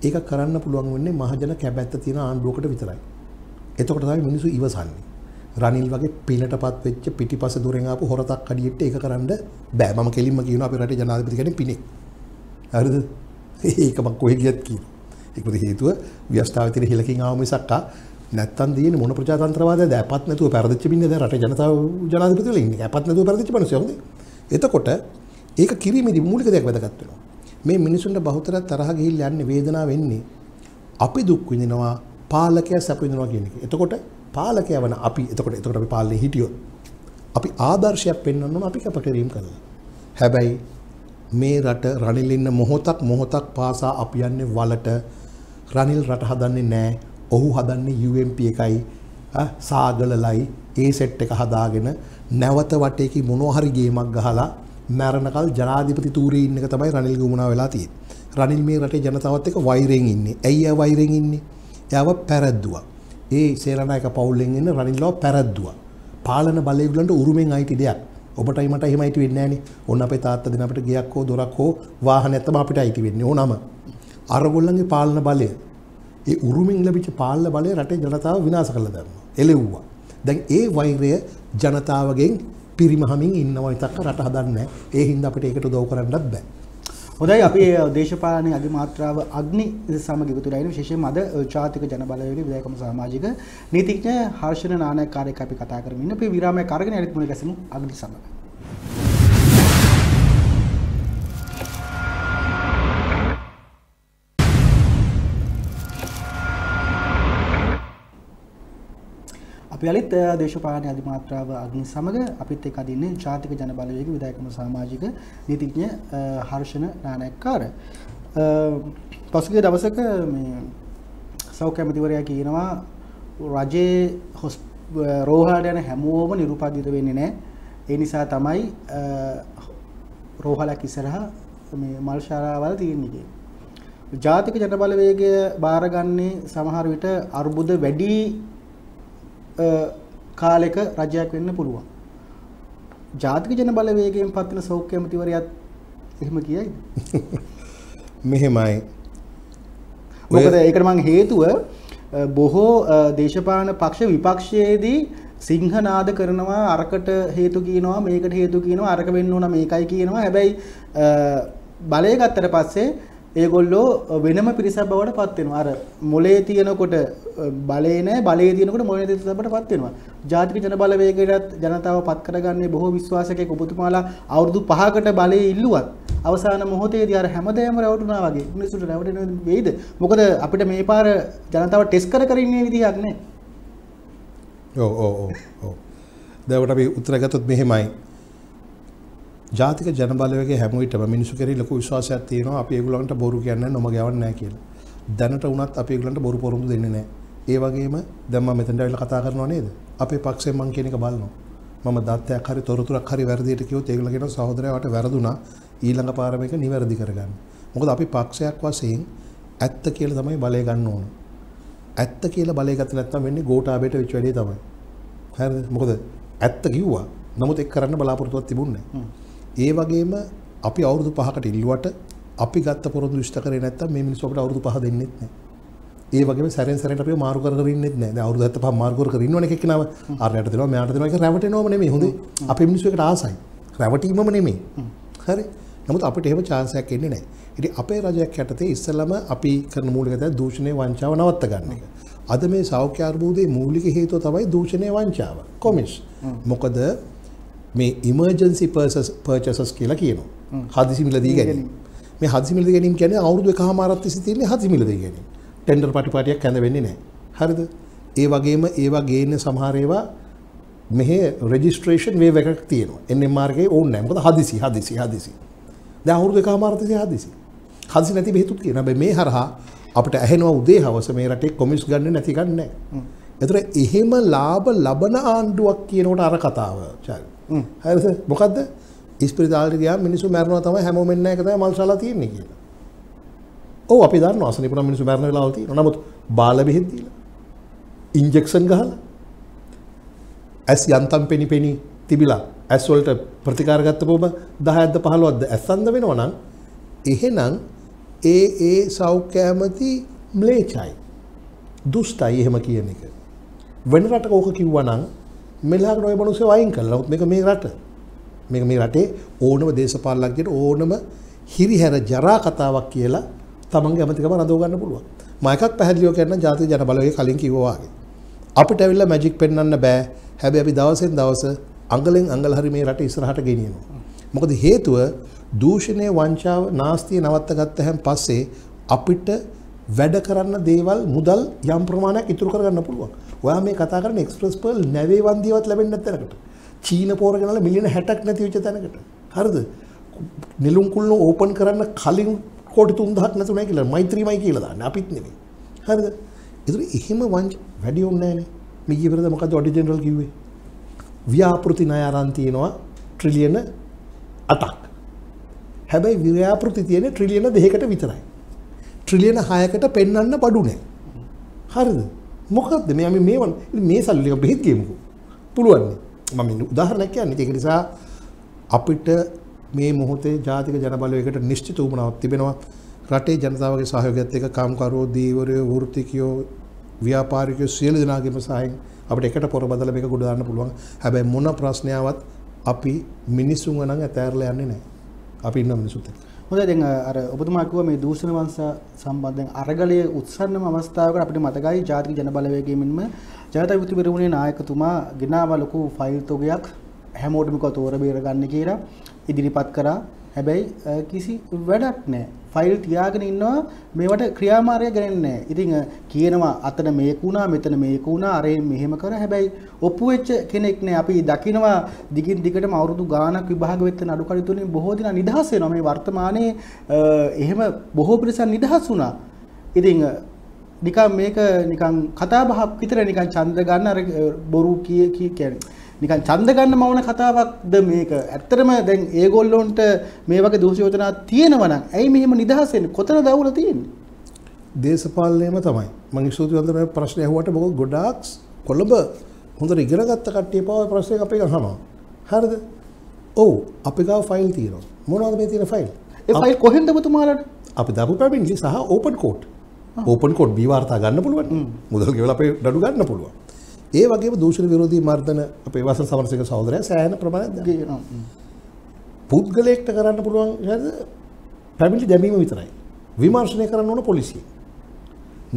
ඒක කරන්න පුළුවන් වෙන්නේ මහජන කැබැත්ත තියෙන ආණ්ඩුවකට විතරයි. එතකොට තමයි මිනිස්සු ඉවසන්නේ. රනිල් වගේ පිනටපත් වෙච්ච පිටිපස දුරෙන් ආපු හොරතක් කඩියෙට ඒක කරන්න බෑ. මම කෙලින්ම කියනවා අපේ රටේ ජනාධිපති කියන්නේ පිනේ. හරිද? ඒක මම කොහෙ ගියත් කියනවා. ඒකපොත හේතුව ව්‍යවස්ථාවේ තියෙන හිලකින් ආව මිසක් ආ නැත්තම් දින මොන ප්‍රජාතන්ත්‍රවාදයද? අපත් නැතුව පෙරදිච්ච පින්නේ දැන් රටේ ජනතාව ජනාධිපතිවල ඉන්නේ. අපත් නැතුව පෙරදිච්ච මිනිස්සු හොඳේ. එතකොට ඒක කිරීමේදී මූලික දෙයක් වැදගත් වෙනවා. මේ මිනිසුන්ට බහුතරය තරහ ගිහිල්ලා යන්නේ වේදනාව වෙන්නේ අපි දුක් විඳිනවා පාලකයා සැප විඳිනවා කියන එක. එතකොට පාලකයා වන අපි එතකොට එතකොට අපි පාලනේ හිටියොත් අපි ආදර්ශයක් පෙන්වන්න ඕන අපි කැපකිරීම කරලා. හැබැයි මේ රට රනිල් ඉන්න මොහොතක් මොහොතක් පාසා අපි යන්නේ වලට. රනිල් රට හදන්නේ නැහැ. ඔහු හදන්නේ U M P එකයි සාගලලයි ඒ සෙට් එක හදාගෙන නැවත වටේකී මොනවා හරි ගේමක් ගහලා මරණකල් ජනාධිපති තූරේ ඉන්න එක තමයි රනිල්ගේ උමනා වෙලා තියෙන්නේ. රනිල් මේ රටේ ජනතාවත් එක්ක වෛරයෙන් ඉන්නේ. ඇයි ආ වෛරයෙන් ඉන්නේ? එයාව පැරද්දුවා. ඒ සේනානායක පවුලෙන් ඉන්න රනිල්ව පැරද්දුවා. පාලන බලයේගලන්ට උරුමෙන් අයිති දෙයක්. ඔබටයි මටයි එහෙම අයිති වෙන්නේ නැහනේ. ඕන අපේ තාත්තා දෙන අපිට ගයක් හෝ දොරක් හෝ වාහනයක් තමයි අපිට අයිති වෙන්නේ. ඕනම. අරගොල්ලන්ගේ පාලන බලය. ඒ උරුමෙන් ලැබිච්ච පාලන බලය රටේ ජනතාව විනාශ කරලා දානවා. එළෙව්වා. දැන් ඒ වෛරය ජනතාවගෙන් පිරිමහමින් ඉන්නවා විතරක් රට හදන්නේ. ඒ හින්දා අපිට ඒකට උදව් කරන්නත් බෑ. හොඳයි අපි දේශපාලන අධිමාත්‍රාව අග්නි සමග ඉවතුනයිනේ විශේෂයෙන්ම අද ජාතික ජන බලවේගයේ විධායකම සමාජික නීතිඥ හර්ෂණ නානායක්කාරයෙක් අපි කතා කරමින් ඉන්න. අපි විරාමයක් අරගෙන අනිත් මොන ගැසමු අග්නි සමග. අපි අලිත් දේශපාලන අධිමාත්‍රාව අග්නි සමග අපිත් එක්ක අදින්නේ ජාතික ජන බලවේගයේ විධායකම සමාජික නීතිඥ හර්ෂණ නානායක්කාර. පසුගිය දවසක මේ සෞඛ්‍ය අමාත්‍යවරයා කියනවා රජයේ රෝහලට යන හැමෝම නිරුපදිත වෙන්නේ නැහැ. ඒ නිසා තමයි රෝහලක් ඉස්සරහා මේ මල් ශාලාවල් තියෙන්නේ කියලා. ජාතික ජන බලවේගය බාරගන්නේ සමහර විට අර්බුද වැඩි කාලයක රජයක් වෙන්න පුළුවන්. ජාතික ජන බලවේගයෙන් පත්වන සෞඛ්‍ය අමාත්‍යවරයාත් එහෙම කියයිද? මෙහෙමයි. මොකද ඒකට මම හේතුව බොහෝ දේශපාලන පක්ෂ විපක්ෂයේදී සිංහනාද කරනවා අරකට හේතු කියනවා මේකට හේතු කියනවා අරක වෙන්න ඕන මේකයි කියනවා. හැබැයි බලය ගත්තට පස්සේ ඒගොල්ලෝ වෙනම පිරිසක් බවට පත් වෙනවා. අර මොලේ තියෙනකොට බලේ නැහැ, බලේ තියෙනකොට මොලේ තියෙන පිරිසකට පත් වෙනවා. ජාතික ජන බලවේගයටත් ජනතාව පත් කරගන්නේ බොහෝ විශ්වාසකයෙක් ඔබතුමාලා අවුරුදු පහකට බලේ ඉල්ලුවත් අවසාන මොහොතේදී අර හැමදේම රැවටුණා වගේ මිනිස්සුන්ට රැවටෙන වෙයිද? මොකද අපිට මේ පාර ජනතාව ටෙස්ට් කර කර ඉන්නේ විදිහක් නැහැ. ඔව් ඔව් ඔව්. දැන් අපි උත්තර ගත්තොත් මෙහෙමයි. ජාතික ජන බලවේගයේ හැම විටම මිනිසු කෙරෙහි ලොකු විශ්වාසයක් තියෙනවා. අපි ඒගොල්ලන්ට බොරු කියන්නේ නොම ගවන්නේ නැහැ කියලා. දැනට වුණත් අපි ඒගොල්ලන්ට බොරු පොරොන්දු දෙන්නේ නැහැ. ඒ වගේම දැන් මම මෙතනට ඇවිල්ලා කතා කරනවා නේද? අපේ පක්ෂයෙන් මම කියන එක බලනවා. මම දත්තයක් හරි තොරතුරක් හරි වැරදියට කිව්වොත් ඒගොල්ලෝ කියනවා සහෝදරයා වට වැරදුනා. ඊළඟ පාර මේක නිවැරදි කරගන්න. මොකද අපි පක්ෂයක් වශයෙන් ඇත්ත කියලා තමයි බලය ගන්න ඕන. ඇත්ත කියලා බලයකට නැත්තම් වෙන්නේ ගෝඨාභයට වෙච්ච වැඩේ තමයි. හරිද? මොකද ඇත්ත කිව්වා. නමුත් ඒක කරන්න බලාපොරොත්තුවක් තිබුණේ නැහැ. ඒ වගේම අපි අවුරුදු පහකට ඉල්ලුවට අපි ගත්ත පොරොන්දු ඉෂ්ට කරේ නැත්තම් මේ මිනිස්සු අපිට අවුරුදු පහ දෙන්නෙත් නැහැ. ඒ වගේම සැරෙන් සැරේට අපිව මාරු කර කර ඉන්නෙත් නැහැ. දැන් අවුරුදු හතර පහ මාරු කර කර ඉන්නවනේ කෙක්කනම. ආරයට දෙනවා, මෙයාට දෙනවා. ඒක රැවටෙනවම නෙමෙයි. හොඳේ. අපේ මිනිස්සු එකට ආසයි. රැවටීමම නෙමෙයි. හරි. නමුත් අපිට එහෙම chance එකක් එන්නේ නැහැ. ඉතින් අපේ රජයක් යටතේ ඉස්සෙල්ලාම අපි කරන මූලික දේ දූෂණය වංචාව නවත්ත ගන්න එක. අද මේ සෞඛ්‍ය අර්බුදයේ මූලික හේතුව තමයි දූෂණය වංචාව. කොමිස්. මොකද මේ emergency purchases purchases කියලා කියනවා. හදිසි මිල දී ගැනීම. මේ හදිසි මිල දී ගැනීම කියන්නේ අවුරුදු එකමාරක් තිස්සේ තියෙන හදිසි මිල දී ගැනීම. ටෙන්ඩර් පාටි පාටියක් හඳ වෙන්නේ නැහැ. හරිද? ඒ වගේම ඒවා ගේන සමහර ඒවා මෙහි registration wave එකක් තියෙනවා. එන් එම් ආර් එකේ ඕනේ නැහැ. මොකද හදිසි හදිසි හදිසි. දැන් අවුරුදු එකමාරක් තිස්සේ හදිසි. හදිසි නැති බෙහෙතුත් තියෙනවා. හැබැයි මේ හරහා අපිට ඇහෙනවා උදේ හවස මේ රටේ කොමිස් ගන්න නැති ගන්න නැහැ. ඒතර එහෙම ලාභ ලබන ආණ්ඩුවක් කියනකොට අර කතාව. හරිද? මොකද්ද? ඉස්පිරිතාලේ ගියාම මිනිස්සු මැරෙනවා තමයි හැමෝම එන්නේ නැහැ. ඒක තමයි මල්ශාලා තියෙන්නේ කියලා. ඔව් අපි දන්නවා අසනීපුණ මිනිස්සු මැරෙන වෙලාවල් තියෙනවා. නමුත් බාල බෙහෙත් දීලා ඉන්ජෙක්ෂන් ගහලා ඇස් යන්තම් පෙනි පෙනි තිබිලා ඇස් වලට ප්‍රතිකාර ගත්තපොම දහයක්ද පහළොවක්ද ඇස්සන්ද වෙනවා නම් එහෙනම් ඒ ඒ සෞඛ්‍ය ඇමති ම්ලේචයි දුෂ්ටයි එහෙම කියන එක වෙන රටක ඕක කිව්වා නම් මෙලහකට ඔය මිනිස්සු වයින් කළා. නමුත් මේක මේ රට මේක මේ රටේ ඕනම දේශපාලනඥයෙකුට ඕනම හිරිහැර ජරා කතාවක් කියලා තමන්ගේ ඇමතිකම රඳව ගන්න පුළුවන්. මම එකක් පැහැදිලිව කියන්නම් ජාතික ජන බලවේගය කලින් කිව්වා වගේ අපිට ඇවිල්ලා මැජික් පෙන්වන්න බෑ. හැබැයි අපි දවසෙන් දවස අඟලෙන් අඟල හරි මේ රට ඉස්සරහට ගෙනියනවා. මොකද හේතුව දූෂණය වංචාව නාස්තිය නවත්ත ගත්ත හැන් පස්සේ අපිට වැඩ කරන්න දේවල් මුදල් යම් ප්‍රමාණයක් ඉතුරු කරගන්න පුළුවන්. ඔයා මේ කතා කරන එක්ස්ප්‍රස් පර්ල් නැවේ වන්දියවත් ලැබෙන්නේ නැති තැනකට. චීන පෝර ගනලා මිලියන හැටක් නැති වෙච්ච තැනකට. හරිද? නිලුම් කුල්න ඕපන් කරන්න කලින් කෝටි තුන් දහයක් නැතුණයි කියලා මෛත්‍රීමයි කියලා දාන්නේ. අපිත් නෙමෙයි. හරිද? ඒතර එහෙම වංච වැඩි ඕනේ නැහැනේ. මේ ඊපෙරද මොකද ඔඩි ජෙනරල් කිව්වේ? ව්‍යාපෘති ණය අරන් තියෙනවා ට්‍රිලියන අටක්. හැබැයි ව්‍යාපෘති තියෙන්නේ ට්‍රිලියන දෙකකට විතරයි. ට්‍රිලියන හයකට පෙන්වන්න බඩු නැහැ. හරිද? මොකද්ද මේ අපි මේ මේ සල්ලි ටික බෙහෙත් ගේමුකෝ. පුළුවන් නේ. මම උදාහරණයක් කියන්නේ. ඒක නිසා අපිට මේ මොහොතේ ජාතික ජන බලවේගයකට නිශ්චිත වුණාවක් තිබෙනවා. රටේ ජනතාවගේ සහයෝගයත් එක්ක කාම්කරුවෝ, දීවරයෝ, වෘත්තිකයෝ, ව්‍යාපාරිකයෝ සියලු දෙනාගේම සහයෙන් අපිට එකට පොර බදලා මේක ගොඩ දාන්න පුළුවන්. හැබැයි මොන ප්‍රශ්නයවත් අපි මිනිසුන්ව නම් ඇතෑරලා යන්නේ නැහැ. අපි ඉන්න මිනිසුත් එක්ක. හොඳයි දැන් අර ඔබතුමා කිව්වා මේ දූෂණ වංශ සම්බන්ධයෙන් අරගලයේ උත්සන්නම අවස්ථාවක අපිට මතකයි ජාතික ජන බලවේගයේ මෙන්ම ජනතා විමුක්ති පෙරමුණේ නායකතුමා ගෙනාවා ලොකු ෆයිල් තොගයක් හැමෝටම කිව්වා තෝර බේර ගන්න කියලා ඉදිරිපත් කරා. හැබැයි කිසි වැඩක් නැහැ. ෆයිල් තියාගෙන ඉන්නවා මේවට ක්‍රියාමාර්ගය ගන්නේ නැහැ. ඉතින් කියනවා අතන මේක වුණා මෙතන මේක වුණා අර මෙහෙම කර හැබැයි ඔප්පු වෙච්ච කෙනෙක් නැහැ. අපි දකිනවා දිගින් දිගටම අවුරුදු ගාණක් විභාග වෙච්ච නඩු කඩ තුලින් බොහෝ දෙනා නිදහස් වෙනවා. මේ වර්තමානයේ එහෙම බොහෝ ප්‍රතිශතයක් නිදහස් වුණා. ඉතින් නිකන් මේක නිකන් කතා බහක් විතර නිකන් ඡන්ද ගන්න අර බොරු කිය කිය කියන්නේ නිකන් ඡන්ද ගන්න මවන කතාවක්ද මේක? ඇත්තටම දැන් ඒගොල්ලොන්ට මේ වගේ දූෂ්‍ය යෝජනා තියෙනවා නම් ඇයි මෙහෙම නිදහස් වෙන්නේ? කොතනද අවුල තියෙන්නේ? දේශපාලනයම තමයි. මම ස්තුතිවන්ත මේ ප්‍රශ්නේ අහුවට මොකද ගොඩාක් කොළඹ හොඳට ඉගෙන ගත්ත කට්ටිය පාව ප්‍රශ්නයක් අපේ ගහනවා. හරිද? ඔව් අපි ගාව ෆයිල් තියෙනවා. මොනවද මේ තියෙන ෆයිල්? ඒ ෆයිල් කොහෙන්ද ඔබතුමාලට? අපි දාපු පැමිණිලි සහ open code. Open code B වාර්තා ගන්න පුළුවන්. මුදල් ගෙවලා අපේ නඩු ගන්න පුළුවන්. ඒ වගේම දූෂණ විරෝධී මර්ධන අපේ වසන සමරසිංහ සහෝදරයා සෑහෙන ප්‍රමාණයක් දෙනවා. පුද්ගලයෙක්ට කරන්න පුළුවන් නේද? පැමිණිලි දැමීම විතරයි. විමර්ශනය කරන්න ඕන පොලිසිය.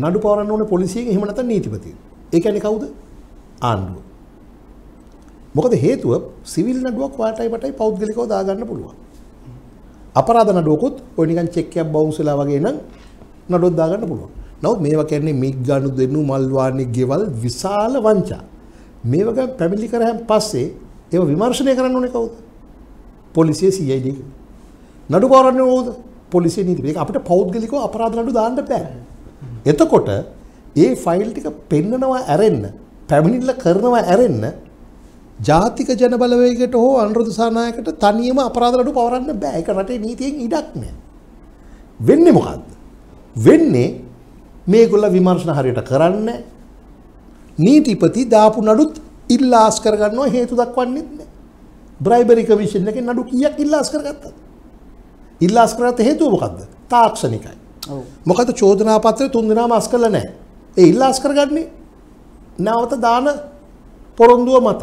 නඩු පවරන්න ඕන පොලිසියෙන් එහෙම නැත්නම් නීතිපතිය. ඒ කියන්නේ කවුද? ආණ්ඩුව. මොකද හේතුව සිවිල් නඩුවක් වාටයි වටයි පෞද්ගලිකව දාගන්න පුළුවන්. අපරාධ නඩුවකුත් ඔය නිකන් චෙක් එකක් බවුන්ස් වෙලා වගේ නම් නඩුවක් දාගන්න පුළුවන්. නමුත් මේවා කියන්නේ මික් ගන්නු දෙන්නු මල් වාණි ගෙවල් විශාල වංචා. මේවක පැමිණිලි කරාන් පස්සේ ඒව විමර්ශනය කරන්න ඕනේ කවුද? පොලිසිය සී අයි ඩි. නඩු පවරන්නේ කවුද? පොලිසිය නීති. මේක අපිට පෞද්ගලිකව අපරාධ නඩු දාන්න බෑ. එතකොට ඒ ෆයිල් ටික පෙන්නනවා ඇරෙන්න, පැමිණිල්ල කරනවා ඇරෙන්න ජාතික ජන බලවේගයට හෝ අනුරාධ සානායකට තනියම අපරාධ නඩු පවරන්න බෑ. ඒක රටේ නීතියෙන් ඉඩක් නෑ. වෙන්නේ මොකද්ද? වෙන්නේ මේගොල්ල විමර්ශන හරියට කරන්නේ නීතිපති දාපු නඩුත් ඉල්ලාස් කර ගන්නවා හේතු දක්වන්නේ නැහැ. බ්‍රයිබරි කමිෂන් එකේ නඩු කීයක් ඉල්ලාස් කරගත්තද? ඉල්ලාස් කරගත්ත හේතුව මොකද්ද? තාක්ෂණිකයි. ඔව්. මොකද චෝදනා පත්‍රය තුන් දිනාම අස් කළා නැහැ. ඒ ඉල්ලාස් කරගන්නේ නැවත දාන පොරොන්දුව මත.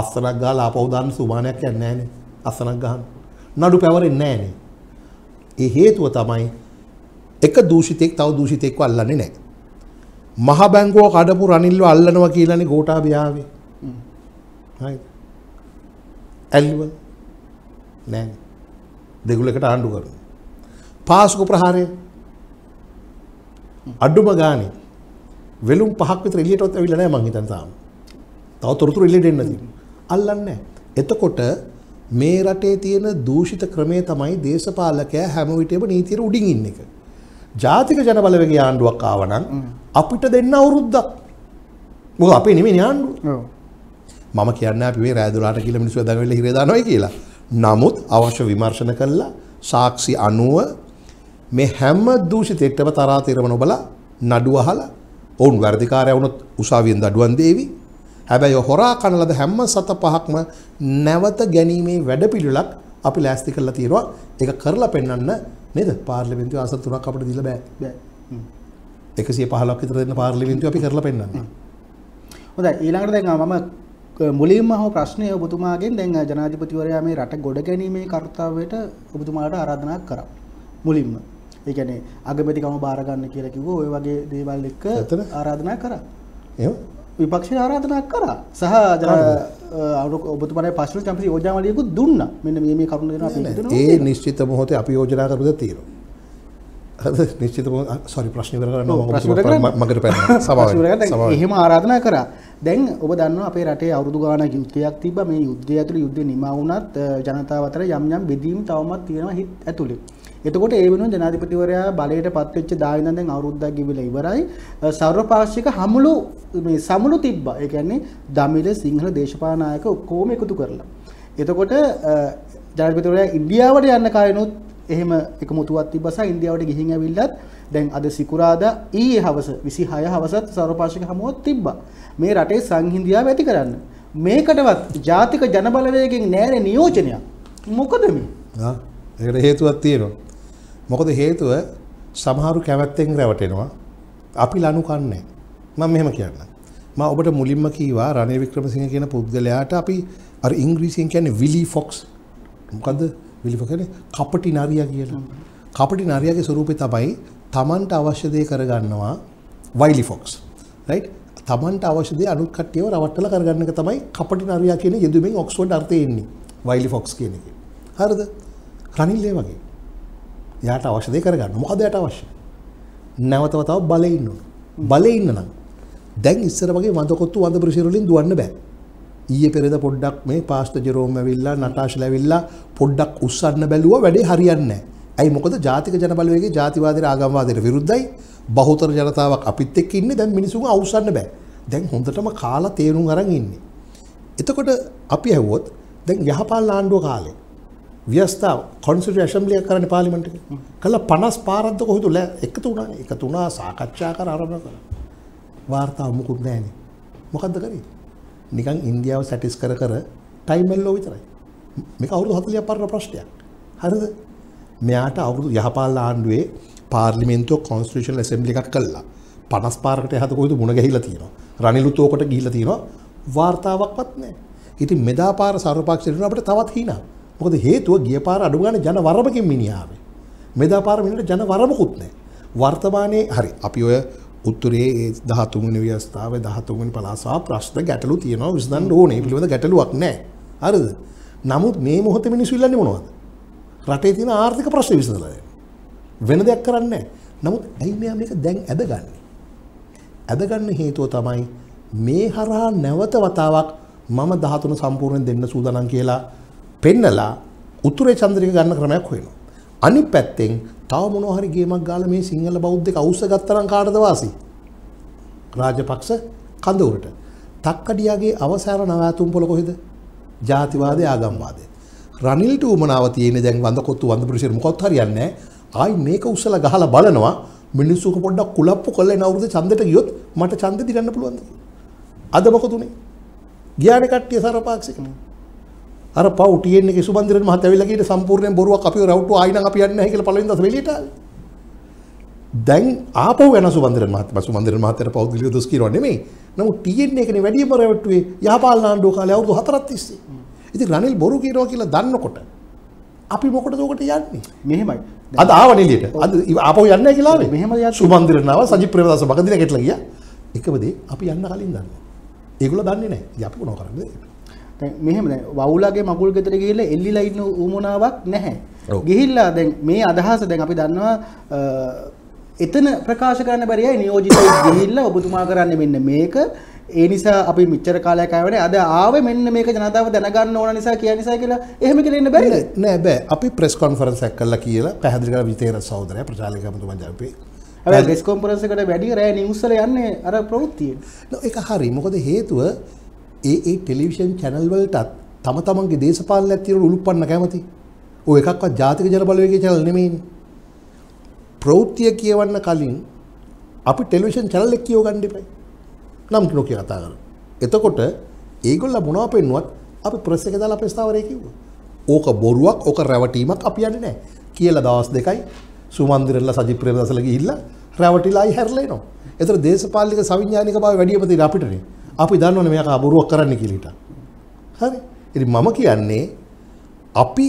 අස්සනක් ගහලා ආපහු දාන්න සුමානයක් යන්නේ නැහැ නේ. අස්සනක් ගහන්න. නඩු පැවරෙන්නේ නැහැ නේ. ඒ හේතුව තමයි एक दूषित एक तव दूषित एक को अल्लाह ने नहीं महाबैंको काड़पू रनिल अल्लाह वकील ने गोटा भी आवे एलिबल नहीं देगुले कट आंडू कर पास को प्रहारे अड्डू मगाने वेलुम पहाक वितर इलियट होता विलने मांगी तन ताम तव तुरुतुरु इलियट नहीं अल्लाह ने එතකොට මේ රටේ තියෙන दूषित ක්‍රමයේ තමයි දේශපාලකයා හැම විටම නීතියට උඩින් ඉන්න එක ජාතික ජන බලවේගය ආණ්ඩුවක් ආව නම් අපිට දෙන්න අවුරුද්දක් මොකද අපේ නෙමෙයි ආණ්ඩුව මම කියන්නේ අපි මේ රෑදුලාට කියලා මිනිස්සු දැන් වෙලා හිරේ දානවායි කියලා නමුත් අවශ්‍ය විමර්ශන කළා සාක්ෂි අනුව මේ හැම දූෂිතයකටම තරහා తీරවන ඔබලා නඩුව අහලා වුන් වර්ධිකාරය වුණොත් උසාවියෙන් දඩුවම් දෙවි හැබැයි හොරා කනලද හැම සත පහක්ම නැවත ගැනීමේ වැඩපිළිවෙලක් අපි ලෑස්ති කරලා තියෙනවා ඒක කරලා පෙන්නන්න නේද පාර්ලිමේන්තුවේ ආසන තුනක් අපිට දීලා බෑ බෑ එකසිය පහළොවක් විතර දෙන්න පාර්ලිමේන්තුවේ අපි කරලා පෙන්නන්නේ හොඳයි ඊළඟට දැන් මම මුලින්ම අහන ප්‍රශ්නය ඔබතුමාගෙන් දැන් ජනාධිපතිවරයා මේ රට ගොඩ ගැනීමේ කාර්යභාරයට ඔබතුමාට ආරාධනා කරා මුලින්ම ඒ කියන්නේ අගමැතිකම බාර ගන්න කියලා කිව්වෝ ඔය වගේ දේවල් එක්ක ආරාධනා කරා එහෙම විපක්ෂය ආරාධනා කරා සහ ඔබතුමාගේ පස්වන කැම්පස් යෝජනාවලියකුත් දුන්නා මෙන්න මේ මේ කරුණ දෙනවා අපි හිතනවා ඒ නිශ්චිත මොහොතේ අපි යෝජනා කරපු දේ තියෙනවා निश्चित सॉरी प्रश्न मगर එහෙම ආරාධනා කරා දැන් ඔබ දන්නවා අපේ රටේ අවුරුදු ගාණක් යුද්ධයක් තිබ්බා මේ යුද්ධය ඇතුළේ යුද්ධ නිමා වුණත් ජනතාව අතර යම් යම් බෙදීම් තවමත් තියෙනවා හිත ඇතුළේ එතකොට ඒ වෙනුවෙන් ජනාධිපතිවරයා බලයට පත් වෙච්ච දාය ඉඳන් දැන් අවුරුද්දක් ගිවිලා ඉවරයි සර්වපාක්ෂික හමුළු මේ සමුළු තිබ්බා ඒ කියන්නේ දමිළ සිංහල දේශපාලන නායක ඔක්කොම එකතු කරලා එතකොට ජනාධිපතිවරයා ඉන්දියාවට යන්න කායනොත් එහෙම එකමුතුවක් තිබ්බසා ඉන්දියාවට ගිහින් ඇවිල්ලත් දැන් අද සිකුරාදා ඊයේ හවස විසිහය හවසත් සර්වපාක්ෂික හමුවක් තිබ්බා මේ රටේ සංහිඳියාව ඇති කරන්න මේකටවත් ජාතික ජන බලවේගයෙන් නෑනේ නියෝජනයක් මොකද මේ ආ ඒකට හේතුවක් තියෙනවා මොකද හේතුව සමහරු කැමැත්තෙන් රැවටෙනවා අපි ලනු කන්නේ මම මෙහෙම කියන්නම් මම ඔබට මුලින්ම කීවා රනිල් වික්‍රමසිංහ කියන පුද්ගලයාට අපි අර ඉංග්‍රීසියෙන් කියන්නේ විලි ෆොක්ස් මොකද විලිපකනේ කපටි නාරියා කියලා. කපටි නාරියාගේ ස්වරූපය තමයි තමන්ට අවශ්‍ය දේ කර ගන්නවා වයිලි ෆොක්ස්. රයිට්? තමන්ට අවශ්‍ය දේ අනුත් කට්ටියව රවට්ටලා කරගන්න එක තමයි කපටි නාරියා කියන යෙදුමෙන් ඔක්ස්ෆර්ඩ් අර්ථය එන්නේ. වයිලි ෆොක්ස් කියන එකේ. හරිද? රනිල් ඒ වගේ. එයාට අවශ්‍ය දේ කරගන්න. මොකද එයාට අවශ්‍ය? නැවතව තව බලේ ඉන්න ඕන. බලේ ඉන්න නම් දැන් ඉස්සර වගේ වඳකොත්තු වඳ බ්‍රෂර් වලින් දුවන්න බෑ. ඊයේ පෙරේද පොඩ්ඩක් මේ පාස්ටර් ජෙරෝම් ඇවිල්ලා නටාෂලා ඇවිල්ලා පොඩ්ඩක් උස්සන්න බැලුවා වැඩේ හරියන්නේ නැහැ. ඇයි මොකද ජාතික ජන බලවේගයේ ජාතිවාදයට ආගම්වාදයට විරුද්ධයි. බහුතර ජනතාවක් අපිත් එක්ක ඉන්නේ. දැන් මිනිසුන්ව අවුස්සන්න බෑ. දැන් හොඳටම කාලා තේරුම් අරන් ඉන්නේ. එතකොට අපි ඇහුවොත් දැන් යහපාලන ආණ්ඩුව කාලේ ව්‍යස්ත කොන්ස්ටිටියුෂන් ඇසෙම්බලියක් කරන්නේ පාර්ලිමේන්තු එකේ. කළා පනස් පාරක්ද කොහොමද එකතු වුණානේ. එකතු වුණා සාකච්ඡා කර ආරම්භ කළා. වාර්තාව මුකුත් නැහැනේ. මොකද්ද කරේ? නිකන් ඉන්දියාව සැටිස් කර කර ටයිම් එල්ලෝ විතරයි. මේක අවුරුදු හතලිහක් පරණ ප්‍රශ්නයක්. හරිද? මෙයාට අවුරුදු යහපාලන ආණ්ඩුවේ පාර්ලිමේන්තුව කොන්ස්ටිටියුෂනල් ඇසෙම්බලි එකක් කළා. පනස් පාරකට එහාට කොහෙද මුණ ගැහිලා තියෙනවා. රනිලුත් ඕකට ගිහිලා තියෙනවා. වාර්තාවක්වත් නැහැ. ඉතින් මෙදා පාර සර්වපාක්ෂික දිනුන අපිට තවත් හිනා. මොකද හේතුව ගිය පාර අඩු ගන්න ජන වරමකින් මිනිහාවේ. මෙදා පාර මිනිහට ජන වරමකුත් නැහැ. වර්තමානයේ හරි අපි ඔය උත්තරේ දහතුන් වෙනි ව්‍යවස්ථාවේ දහතුන් වෙනි පලාසාව ප්‍රශ්න ගැටලු තියෙනවා විසඳන්න ඕනේ. පිළිවෙත ගැටලුවක් නැහැ. හරිද? නමුත් මේ මොහොතේ මිනිස්සු ඉල්ලන්නේ මොනවද? රටේ තියෙන ආර්ථික ප්‍රශ්න විසඳලා දෙන්න. වෙන දෙයක් කරන්නේ නැහැ. නමුත් ඇයි මෙයා මේක දැන් ඇදගන්නේ? ඇදගන්න හේතුව තමයි මේ හරහා නැවත වතාවක් මම දහතුන සම්පූර්ණයෙන් දෙන්න සූදානම් කියලා පෙන්නලා උත්තරේ චන්ද්‍රික ගන්න ක්‍රමයක් හොයනවා. අනිත් පැත්තෙන් තව මොනවා හරි ගේමක් ගාලා මේ සිංහල බෞද්ධක අවුස්ස ගත්තා නම් කාටද වාසි? රාජපක්ෂ කඳවුරට. තක්කඩියාගේ අවසාන නවාතුම් පොළ කොහෙද? ජාතිවාදය ආගම්වාදය. රනිල්ට උමනාව තියෙන්නේ දැන් වඳකොත්තු වඳ ප්‍රතිශිර මොකවත් හරියන්නේ නැහැ. ආයි මේක උස්සලා ගහලා බලනවා මිනිස්සුක පොඩ්ඩක් කුලප්පු කළා එන අවුරුද්දේ ඡන්දෙට ගියොත් මට ඡන්දෙ දිගන්න පුළුවන්ද අද මොකද උනේ ගියානේ කට්ටිය සරපාක්ෂිකනේ අර පව් ටීඑන් එකේ සුබන්දිරන් මහත් ඇවිල්ලා කීට සම්පූර්ණයෙන් බොරුවක් අපිව රවුට්ටුවා ආයි නම් අපි යන්නේ නැහැ කියලා පළවෙනි දවසේ වෙලියට ආවේ දැන් ආපහු යන සුබන්දිරන් මහත් සුබන්දිරන් මහත්ට පෞද්ගලික දොස් කියනවා නෙමෙයි නමුත් ටීඑන් එකනේ වැඩිම රවුට්ටුවේ යහපාලන ආණ්ඩුව කාලේ අවුරුදු හතරක් තිස්සේ ඉතින් රනිල් බොරු කියනවා කියලා දන්නකොට අපි මොකටද උකට යන්නේ මෙහෙමයි අද ආව නෙලියට අද ආපහු යන්නේ නැහැ කියලා ආවේ මෙහෙම යන්නේ සුබන්දිරනාව සජිත් ප්‍රේමදාස බගදින ගෙටලා ගියා එකම දේ අපි යන්න කලින් දන්නවා ඒගොල්ලෝ දන්නේ නැහැ ඉතින් අපි මොනව කරන්නේ දැන් මෙහෙම දැන් වවුලගේ මගුල් ගෙදර ගිහිල්ලා එල්ලිලා ඉන්න උමනාවක් නැහැ ගිහිල්ලා දැන් මේ අදහස දැන් අපි දන්නවා එතන ප්‍රකාශ කරන්න බැරියයි නියෝජිතයි ගිහිල්ලා ඔබතුමා කරන්නේ මෙන්න මේක ඒ නිසා අපි මෙච්චර කාලයක් ආවනේ අද ආවේ මෙන්න මේක ජනතාව දැනගන්න ඕන නිසා කියන නිසා කියලා එහෙම කියලා ඉන්න බැරිද නෑ බෑ අපි ප්‍රෙස් කොන්ෆරන්ස් එකක් කළා කියලා පැහැදිලි කරලා විතේර සහෝදරයා ප්‍රචාරක අමාත්‍ය මණ්ඩලපේ හැබැයි ප්‍රෙස් කොන්ෆරන්ස් එකට වැඩි රෑ නිවුස් වල යන්නේ අර ප්‍රවෘත්තිය නෝ ඒක හරි මොකද හේතුව ඒ ඒ ටෙලිවිෂන් channel වලටත් තම තමන්ගේ දේශපාලනයක් తీරන උළුප්පන්න කැමති ඔය එකක්වත් ජාතික ජන බලවේගය channel නෙමෙයිනේ ප්‍රවෘත්තිය කියවන්න කලින් අපි ටෙලිවිෂන් channel එක කියව ගන්න ඉපයි නම් කිනෝක කතා කරා. එතකොට ඒගොල්ලෝ මොනවා පෙන්නුවත් අපි ප්‍රෙස් එකේ දාලා ප්‍රස්තාවරය කිව්වා. ඕක බොරුවක්, ඕක රැවටීමක් අපි යන්නේ නැහැ කියලා දවස් දෙකයි සුමන්දිරලා සජිත් ප්‍රේමදාසලා ගිහිල්ලා රැවටිලායි හැරලා එනවා. ඒතර දේශපාලනික සංවිඥානික බව වැඩිම තියෙන අපිටනේ. අපි දන්නවනේ මේක බොරුවක් කරන්න කියලා හිටා. හරි. ඉතින් මම කියන්නේ අපි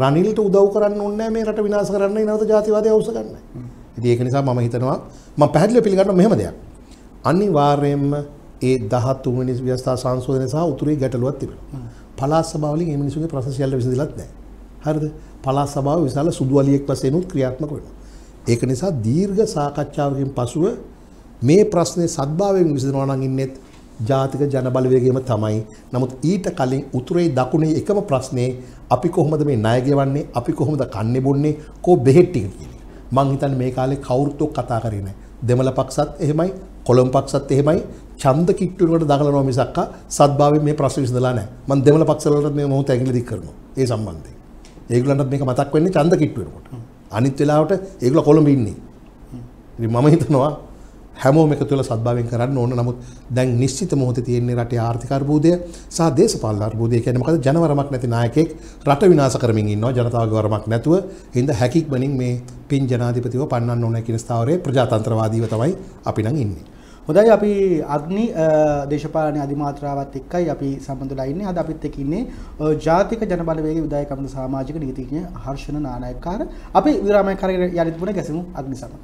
රනිල්ට උදව් කරන්න ඕනේ නැහැ මේ රට විනාශ කරන්නයි නැවත ජාතිවාදය අවශ්‍ය ගන්නයි. ඉතින් ඒක නිසා මම හිතනවා මම පැහැදිලිව පිළිගන්නවා මෙහෙම දෙයක්. අනිවාර්යයෙන්ම ඒ දහතුන් වෙනි ව්‍යවස්ථා සංශෝධනය සහ උතුරේ ගැටලුවක් තිබෙනවා. පළාත් සභාව වලින් මේ මිනිසුන්ගේ ප්‍රශ්න සියල්ල විසඳිලත් නැහැ. හරිද? පළාත් සභාව විශාල සුදු අලියෙක් වශයෙන් උත් ක්‍රියාත්මක වෙනවා. ඒක නිසා දීර්ඝ සාකච්ඡාවකින් පසුව මේ ප්‍රශ්නේ සත්භාවයෙන් විසඳනවා නම් ඉන්නේ ජාතික ජන බලවේගයම තමයි. නමුත් ඊට කලින් උතුරේ දකුණේ එකම ප්‍රශ්නේ අපි කොහොමද මේ ණය ගෙවන්නේ? අපි කොහොමද කන්නේ බොන්නේ? කෝ බෙහෙත් ටික කියන්නේ. මං හිතන්නේ මේ කාලේ කවුරුත් කතා කරේ නැහැ. දෙමළ පක්ෂත් එහෙමයි කොළඹ පක්ෂත් එහෙමයි ඡන්ද කිට්ටුවකට දඟලනවා මිසක් සත්භාවයෙන් මේ ප්‍රශ්න විසඳලා නැහැ. මම දෙමළ පක්ෂවලට මේ මොහොත ඇඟිලි දික් කරනවා. ඒ සම්බන්ධයෙන්. ඒගොල්ලන්ටත් මේක මතක් වෙන්නේ ඡන්ද කිට්ටුවකට. අනිත් වෙලාවට ඒගොල්ලෝ කොළඹ ඉන්නේ. ඉතින් මම හිතනවා හැමෝම එකතු වෙලා සත්භාවයෙන් කරන්න ඕන. නමුත් දැන් නිශ්චිත මොහොතේ තියෙන රටේ ආර්ථික අර්බුදය සහ දේශපාලන අර්බුදය කියන්නේ මොකද? ජනවරමක් නැති නායකයෙක් රට විනාශ කරමින් ඉන්නවා. ජනතාවගේ වරමක් නැතුව. හින්දා හැකික්මනින් මේ පින් ජනාධිපතිව පන්නන්න ඕන කියන ස්ථාවරයේ ප්‍රජාතන්ත්‍රවාදීව තමයි අපි නම් ඉන්නේ. හොඳයි අපි අග්නි දේශපාලන අධිමාත්‍රාවත් එක්කයි අපි සම්බන්ධලා ඉන්නේ. අද අපිත් එක්ක ඉන්නේ ජාතික ජන බලවේගයේ විධායක කමිටු සමාජික නීතිඥ හර්ෂණ නානායක්කාර. අපි විරාමයක් කරගෙන යලිත් වුණ ගැසමු අග්නි සමග.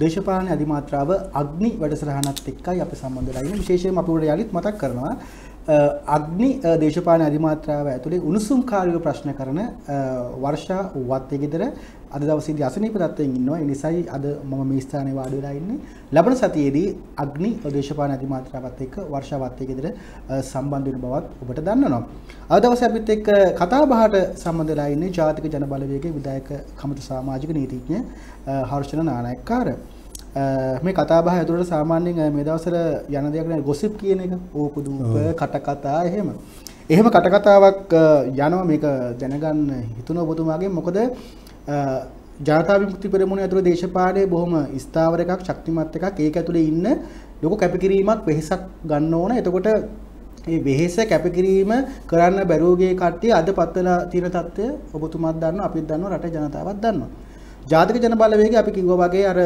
දේශපාලන අධිමාත්‍රාව අග්නි වැඩසටහනත් එක්කයි අපි සම්බන්ධලා ඉන්නේ. විශේෂයෙන්ම අපි උඩ යලිත් මතක් කරනවා අග්නි දේශපාලන අධිමාත්‍රාව ඇතුලේ උණුසුම් කාර්යය ප්‍රශ්න කරන වර්ෂා වත්තේගිදර අද දවසේදී අසනීප තත්ත්වයෙන් ඉන්නවා. ඒ නිසායි අද මම මේ ස්ථානයේ වාඩි වෙලා ඉන්නේ. ලබන සතියේදී අග්නි දේශපාලන අධිමාත්‍රාවත් එක්ක වර්ෂා වත්තේගිදර සම්බන්ධ වෙන බවත් ඔබට දන්වනවා. අද දවසේ අපිත් එක්ක කතා බහට සම්බන්ධලා ඉන්නේ ජාතික ජන බලවේගයේ විධායක කමිටු සමාජික නීතිඥ හර්ෂණ නානායක්කාර. මේ කතා බහ ඇතුළට සාමාන්‍යයෙන් මේ දවස්වල යන දෙයක් නේ ගොසිප් කියන එක ඕකුදූප කටකතා එහෙම. එහෙම කටකතාවක් යනවා මේක දැනගන්න හිතුන ඔබතුමාගේ මොකද ජනතා විමුක්ති පෙරමුණ ඇතුළේ දේශපාලනයේ බොහොම ස්ථාවර එකක් ශක්තිමත් එකක් ඒක ඇතුළේ ඉන්න ලොකු කැපකිරීමක් වෙහෙසක් ගන්න ඕන. එතකොට මේ වෙහෙස කැපකිරීම කරන්න බැරුවගේ කට්ටිය අද පත්වලා තියෙන තත්ත්වය ඔබතුමාත් දන්නවා අපිත් දන්නවා රටේ ජනතාවත් දන්නවා. ජාතික ජන බලවේගය අපි කිව්වා වගේ අර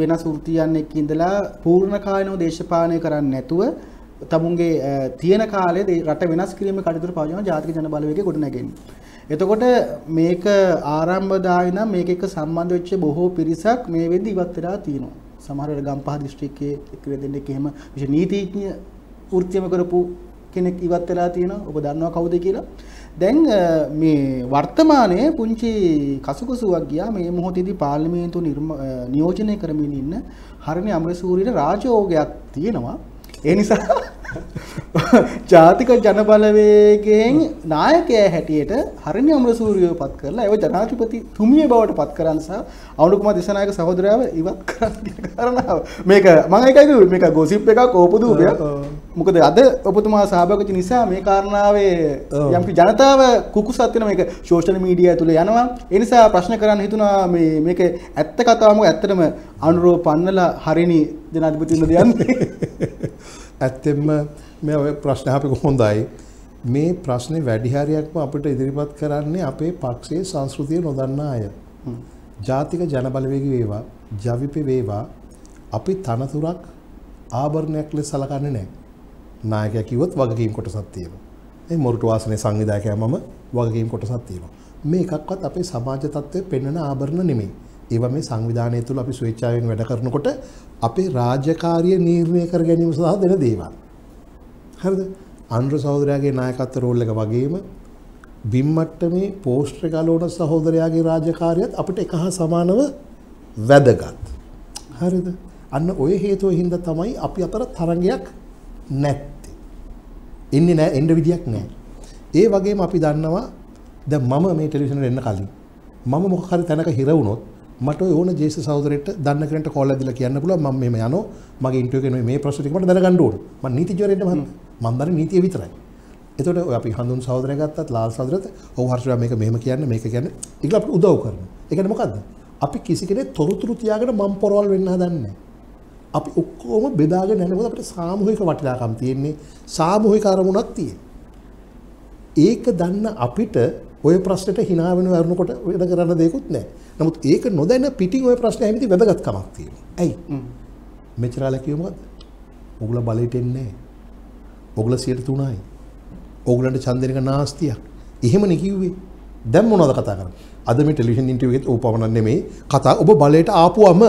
වෙනස් වෘත්තියන් එක්ක ඉඳලා පූර්ණ කායනෝ දේශපාලනය කරන්නේ නැතුව තමුන්ගේ තියෙන කාලයේ රට වෙනස් කිරීමේ කටයුතු පවත්වන ජාතික ජන බලවේගය ගොඩ නැගෙන්නේ. එතකොට මේක ආරම්භදායි නම් මේක එක්ක සම්බන්ධ වෙච්ච බොහෝ පිරිසක් මේ වෙද්දි ඉවත් වෙලා තියෙනවා. සමහර වෙලාවට ගම්පහ දිස්ත්‍රික්කයේ එක් වෙදෙන්නේ කිහිම විශේෂ නීතිඥ වෘත්තියම කරපු කෙනෙක් ඉවත් වෙලා තියෙනවා. ඔබ දන්නවා කවුද කියලා? දැන් මේ වර්තමානයේ පුංචි කසුකසුවක් ගියා මේ මොහොතේදී පාර්ලිමේන්තුව නියෝජනය කරමින් ඉන්න හරිනේ අමරසූරියට රාජෝගයක් තියෙනවා. ඒ නිසා ජාතික ජන බලවේගයෙන් නායකයා හැටියට හරිනි අමරසූරියව පත් කරලා ඒව ජනාධිපති තුමිය බවට පත් කරන් සහ අවුරුකම දිසනායක සහෝදරයව ඉවත් කරන්න කියන කරනවා. මේක මම එකයි කිව්වේ මේක ගොසිප් එකක් ඕපදුපයක්. මොකද අද ඔබතුමා සහභාගී නිසා මේ කාරණාවේ යම්කි ජනතාව කුකුසත් වෙන මේක සෝෂල් මීඩියා තුල යනවා. ඒ නිසා ප්‍රශ්න කරන්න හිතුණා මේ මේක ඇත්ත කතාව මොකද ඇත්තටම අනුරෝ පන්නලා හරිනි ජනාධිපති වෙන්න දෙන්නේ. ඇත්තෙම මේ ඔය ප්‍රශ්න අපේ කොහොඳයි මේ ප්‍රශ්නේ වැඩි හරියක්ම අපිට ඉදිරිපත් කරන්නේ අපේ පක්ෂයේ සංස්කෘතිය නොදන්නා අය. ජාතික ජන බලවේගය වේවා, ජවිපේ වේවා අපි තනතුරක් ආභරණයක් ලෙස සලකන්නේ නැහැ. නායකයා කිව්වොත් වගකීම් කොටසක් තියෙනවා. මේ මොරටු වාසනේ සංවිධායකයා මම වගකීම් කොටසක් තියෙනවා. මේ එකක්වත් අපේ සමාජ තත්ත්වයේ පෙන්වන ආභරණ නෙමෙයි. ඒවා මේ සංවිධානය තුළ අපි ස්වේච්ඡාවෙන් වැඩ කරනකොට අපේ රාජකාරිය නිර්ණය කර ගැනීම සඳහා දෙන දේවල්. හරිද? අනුර සහෝදරයාගේ නායකත්ව රෝල් එක වගේම බිම්මට්ටමේ පෝස්ට් එක ගලවන සහෝදරයාගේ රාජකාරියත් අපිට එක හා සමානව වැදගත්. හරිද? අන්න ওই හේතුව හින්දා තමයි අපි අතර තරංගයක් නැත්තේ. එන්නේ නැහැ, එන්න විදියක් නැහැ. ඒ වගේම අපි දන්නවා දැන් මම මේ ටෙලිවිෂන් එන්න කලින් මම මොකක් හරි තැනක හිර වුණොත් මට ඕන ජේෂ්ඨ සහෝදරයෙක්ට දන්න කෙනෙක්ට කෝල් ඇදලා කියන්න පුළුවන් මම මෙහෙම යනවා මගේ ඉන්ටර්වියු එකේ මේ ප්‍රශ්න ටික මට දැනගන්න ඕන මම නීතිඥයෙක්ට මම මම දන්නේ නීතිය විතරයි. එතකොට ඔය අපි හඳුන් සහෝදරය ගත්තත් ලාල් සහෝදරයත් ඔව් හර්ෂයා මේක මෙහෙම කියන්නේ මේක කියන්නේ ඒක අපිට උදව් කරනවා. ඒ කියන්නේ මොකද්ද? අපි කිසි කෙනෙක් තොරතුරු තියාගෙන මම පොරවල් වෙන්න හදන්නේ අපි ඔක්කොම බෙදාගෙන යනකොට අපිට සාමූහික වටිනාකම් තියෙන්නේ සාමූහික අරමුණක් තියෙන්නේ. ඒක දන්න අපිට ඔය ප්‍රශ්නෙට hina වෙන වරුණකොට වෙන කරන්න දෙයක්වත් නැහැ. නමුත් ඒක නොදැන පිටින් ඔය ප්‍රශ්නේ හැමතිස්සෙම වැදගත්කමක් තියෙනවා. ඇයි? මෙච්චරලා කිව්ව මොකද්ද? ඕගොල්ලෝ බලයට එන්නේ නැහැ. ඕගොල්ලෝ සියයට තුනයි. ඕගොල්ලන්ට ඡන්දෙනක නාස්තියක්. එහෙමනේ කිව්වේ. දැන් මොනවද කතා කරන්නේ? අද මේ ටෙලිවිෂන් ඉන්ටර්වියු එකෙත් ඕපවන්න නෙමෙයි. කතා ඔබ බලයට ආපුවම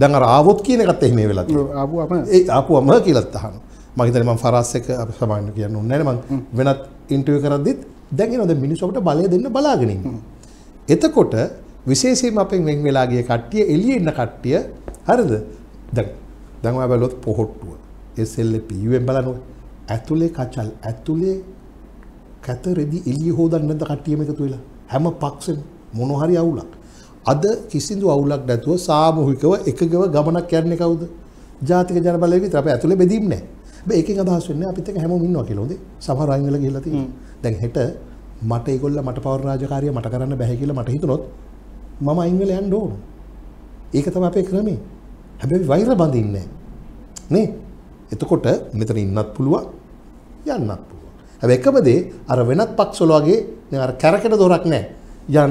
දැන් අර ආවොත් කියන එකත් එහෙම වෙලා තියෙනවා. ආපුවම ඒ ආපුවම කියලාත් අහනවා. මම හිතන්නේ මම ෆරාස් එක අපි සමාන කියන්න ඕනේ නැහැ නේ මම වෙනත් ඉන්ටර්වියු කරද්දිත් දැන් එනවා දැන් මිනිස්සු අපිට බලය දෙන්න බලාගෙන ඉන්නවා. එතකොට විශේෂයෙන්ම අපෙන් වෙන් වෙලා ගිය කට්ටිය එළියේ ඉන්න කට්ටිය හරිද? දැන් දැන් ඔයා බලුවොත් පොහොට්ටුව S L F P යුවෙන් බලනවා. ඇතුලේ කචල් ඇතුලේ කැත රෙදි එළිය හොදන්න නැද්ද කට්ටියම එකතු වෙලා? හැම පක්ෂෙම මොන හරි අවුලක්. අද කිසිදු අවුලක් නැතුව සාමූහිකව එකගව ගමනක් යන්නේ කවුද? ජාතික ජන බලවේගය විතර. අපේ ඇතුලේ බෙදීම් නැහැ. ඒකෙන් අදහස් වෙන්නේ අපිත් එක්ක හැමෝම ඉන්නවා කියලා. හොඳේ. සමහර අය ඉඳලා ගිහලා තියෙනවා. දැන් හෙට මට ඒගොල්ලෝ මට පවර රාජකාරිය මට කරන්න බෑ කියලා මට හිතුනොත් මම අයින් වෙලා යන්න ඕන. ඒක තමයි අපේ ක්‍රමය. හැබැයි වෛර බඳින්නේ නැහැ. නේ? එතකොට මෙතන ඉන්නත් පුළුවන් යන්නත් පුළුවන්. හැබැයි එකම දේ අර වෙනත් පක්ෂවල වගේ නේ අර කැරකෙන දොරක් නැහැ.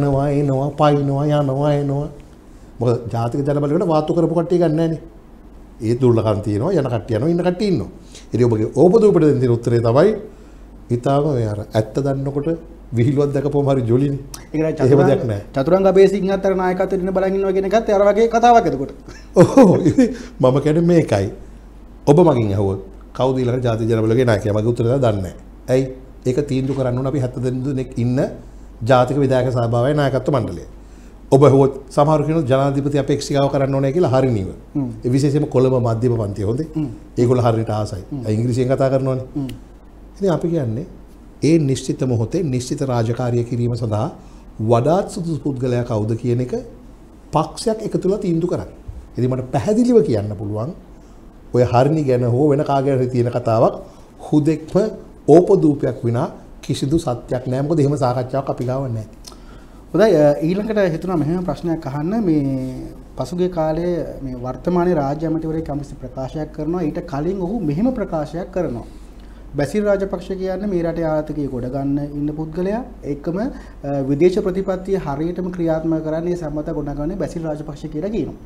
යනවා එනවා පයින්නවා යනවා එනවා. මොකද ජාතික ජන බලවේගයට වාතු කරපු කට්ටිය ගන්න නැහැ නේ. ඒ දුර්ලකම් තියෙනවා යන කට්ටිය යනවා ඉන්න කට්ටිය ඉන්නවා. ඉතින් ඔබගේ ඕපදූපට දෙන උත්තරේ තමයි ඊටාම මේ අර ඇත්ත දන්නකොට විහිළුවක් දැකපුවම හරි ජොලිනේ. ඒක නයි එහෙම දෙයක් නෑ. චතුරංග අබේසිංහත් අර නායකත්වයට ඉන්න බලන් ඉන්නවා කියන එකත් අර වගේ කතාවක් එතකොට. ඔව් මම කියන්නේ මේකයි. ඔබ මගෙන් අහුවොත් කවුද ඊළඟ ජාතික ජන බලවේගයේ නායකයා? මගේ උත්තරය දන්නේ නෑ. ඇයි? ඒක තීන්දුව කරන්න ඕන අපි හත දෙනෙක් ඉන්න ජාතික විධායක සභාවේ නායකත්ව මණ්ඩලය. ඔබ හොත් සමහර කෙනෙක් ජනාධිපති අපේක්ෂාව කරන්න ඕනේ කියලා හරිනිව. ඒ විශේෂයෙන්ම කොළඹ මධ්‍යම පන්තිය හොඳේ. ඒගොල්ලෝ හරියට ආසයි. ඉංග්‍රීසියෙන් කතා කරනවානේ. ඉතින් අපි කියන්නේ ඒ නිශ්චිත මොහොතේ නිශ්චිත රාජකාරිය කිරීම සඳහා වඩාත් සුදුසු පුද්ගලයා කවුද කියන එක පක්ෂයක් එකතුලා තීන්දුව කරන්නේ. ඉතින් මට පැහැදිලිව කියන්න පුළුවන් ඔය හරිනි ගැන හෝ වෙන කාගේ හරි තියෙන කතාවක් හුදෙක්ම ඕපදූපයක් විනා කිසිදු සත්‍යක් නැහැ. මොකද එහෙම සාකච්ඡාවක් අපි ගාව නැහැ. හොඳයි ඊළඟට හිතුණා මෙහෙම ප්‍රශ්නයක් අහන්න මේ පසුගිය කාලේ මේ වර්තමාන රාජ්‍ය අමාත්‍යවරයෙක් කම්පිසි ප්‍රකාශයක් කරනවා ඊට කලින් ඔහු මෙහෙම ප්‍රකාශයක් කරනවා බැසිල් රාජපක්ෂ කියන්නේ මේ රටේ ආර්ථිකය ගොඩ ගන්න ඉන්න පුද්ගලයා ඒකම විදේශ ප්‍රතිපත්තිය හරියටම ක්‍රියාත්මක කරන්නේ සම්මත ගොඩනගන්නේ බැසිල් රාජපක්ෂ කියලා කියනවා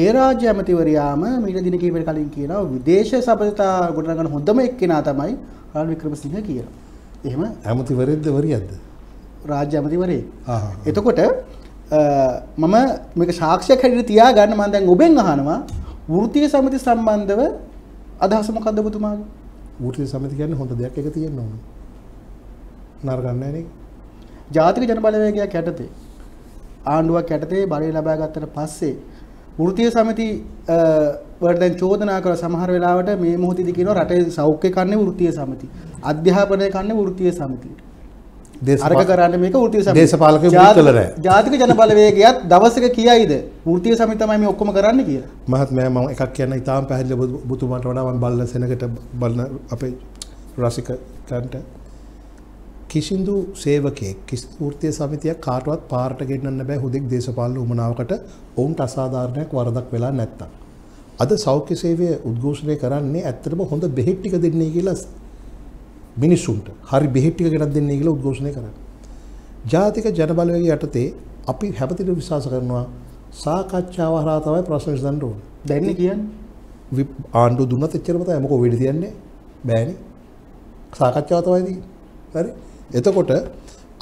ඒ රාජ්‍ය අමාත්‍යවරයාම මීට දින කිහිපයකට කලින් කියනවා විදේශ සබඳතා ගොඩනගන හොඳම එක්කෙනා තමයි රනිල් වික්‍රමසිංහ කියලා එහෙම අමාත්‍යවරයෙක්ද වරියක්ද राज्य अमतिवरे එතකොට මම මේක සාක්ෂියක් හැටියට තියා ගන්න මම දැන් ඔබෙන් අහනවා වෘත්තීය සමිති සම්බන්ධව අදහස මොකක්ද ඔබතුමාගේ වෘත්තීය සමිති කියන්නේ හොඳ දෙයක් එක තියෙන්න ඕනේ නරක නැහැ නේද ජාතික ජන බලවේගයක් යටතේ ආණ්ඩුවක් යටතේ බලය ලබා ගත්තට පස්සේ වෘත්තීය සමිති වට දැන් චෝදනා කරලා සමහර වෙලාවට මේ මොහොතේදී කියනවා රටේ සෞඛ්‍ය කන්නේ වෘත්තීය සමිතිය. අධ්‍යාපනය කන්නේ වෘත්තීය සමිතිය. අරක කරන්නේ මේක වෘත්තීය සමිතිය. දේශපාලකයෝ මුල්තල නැහැ. ජාතික ජන බලවේගයත් දවසක කීයයිද වෘත්තීය සමිතිය තමයි මේ ඔක්කොම කරන්නේ කියලා. මහත්මයා මම එකක් කියන්න ඉතාලම පැහැදිලි බුතුමන්ට වඩා මම බලන සෙනගට බලන අපේ රසිකයන්ට කිසිදු සේවකයෙක් කිසි වෘත්තීය සමිතියක් කාටවත් පාරට ගෙන්නන්න බෑ හුදෙක් දේශපාලන උමනාවකට ඔවුන්ට අසාධාරණයක් වරදක් වෙලා නැත්තම්. අද සෞඛ්‍ය සේවය උද්ඝෝෂණය කරන්නේ ඇත්තටම හොඳ බෙහෙත් ටික දෙන්නේ කියලා මිනිසුන්ට. හරි බෙහෙත් ටික ගෙනත් දෙන්නේ කියලා උද්ඝෝෂණය කරන්නේ. ජාතික ජන බලවේගය යටතේ අපි හැමතිස්සෙම විශ්වාස කරනවා සාකච්ඡාව හරහා තමයි ප්‍රශ්න විසඳන්න ඕනේ. දැන් කියන්නේ ආණ්ඩුව දුන්නත් එච්චරම තමයි මොකෝ වෙඩි තියන්නේ බෑනේ. සාකච්ඡාව තමයි තියෙන්නේ. හරි. එතකොට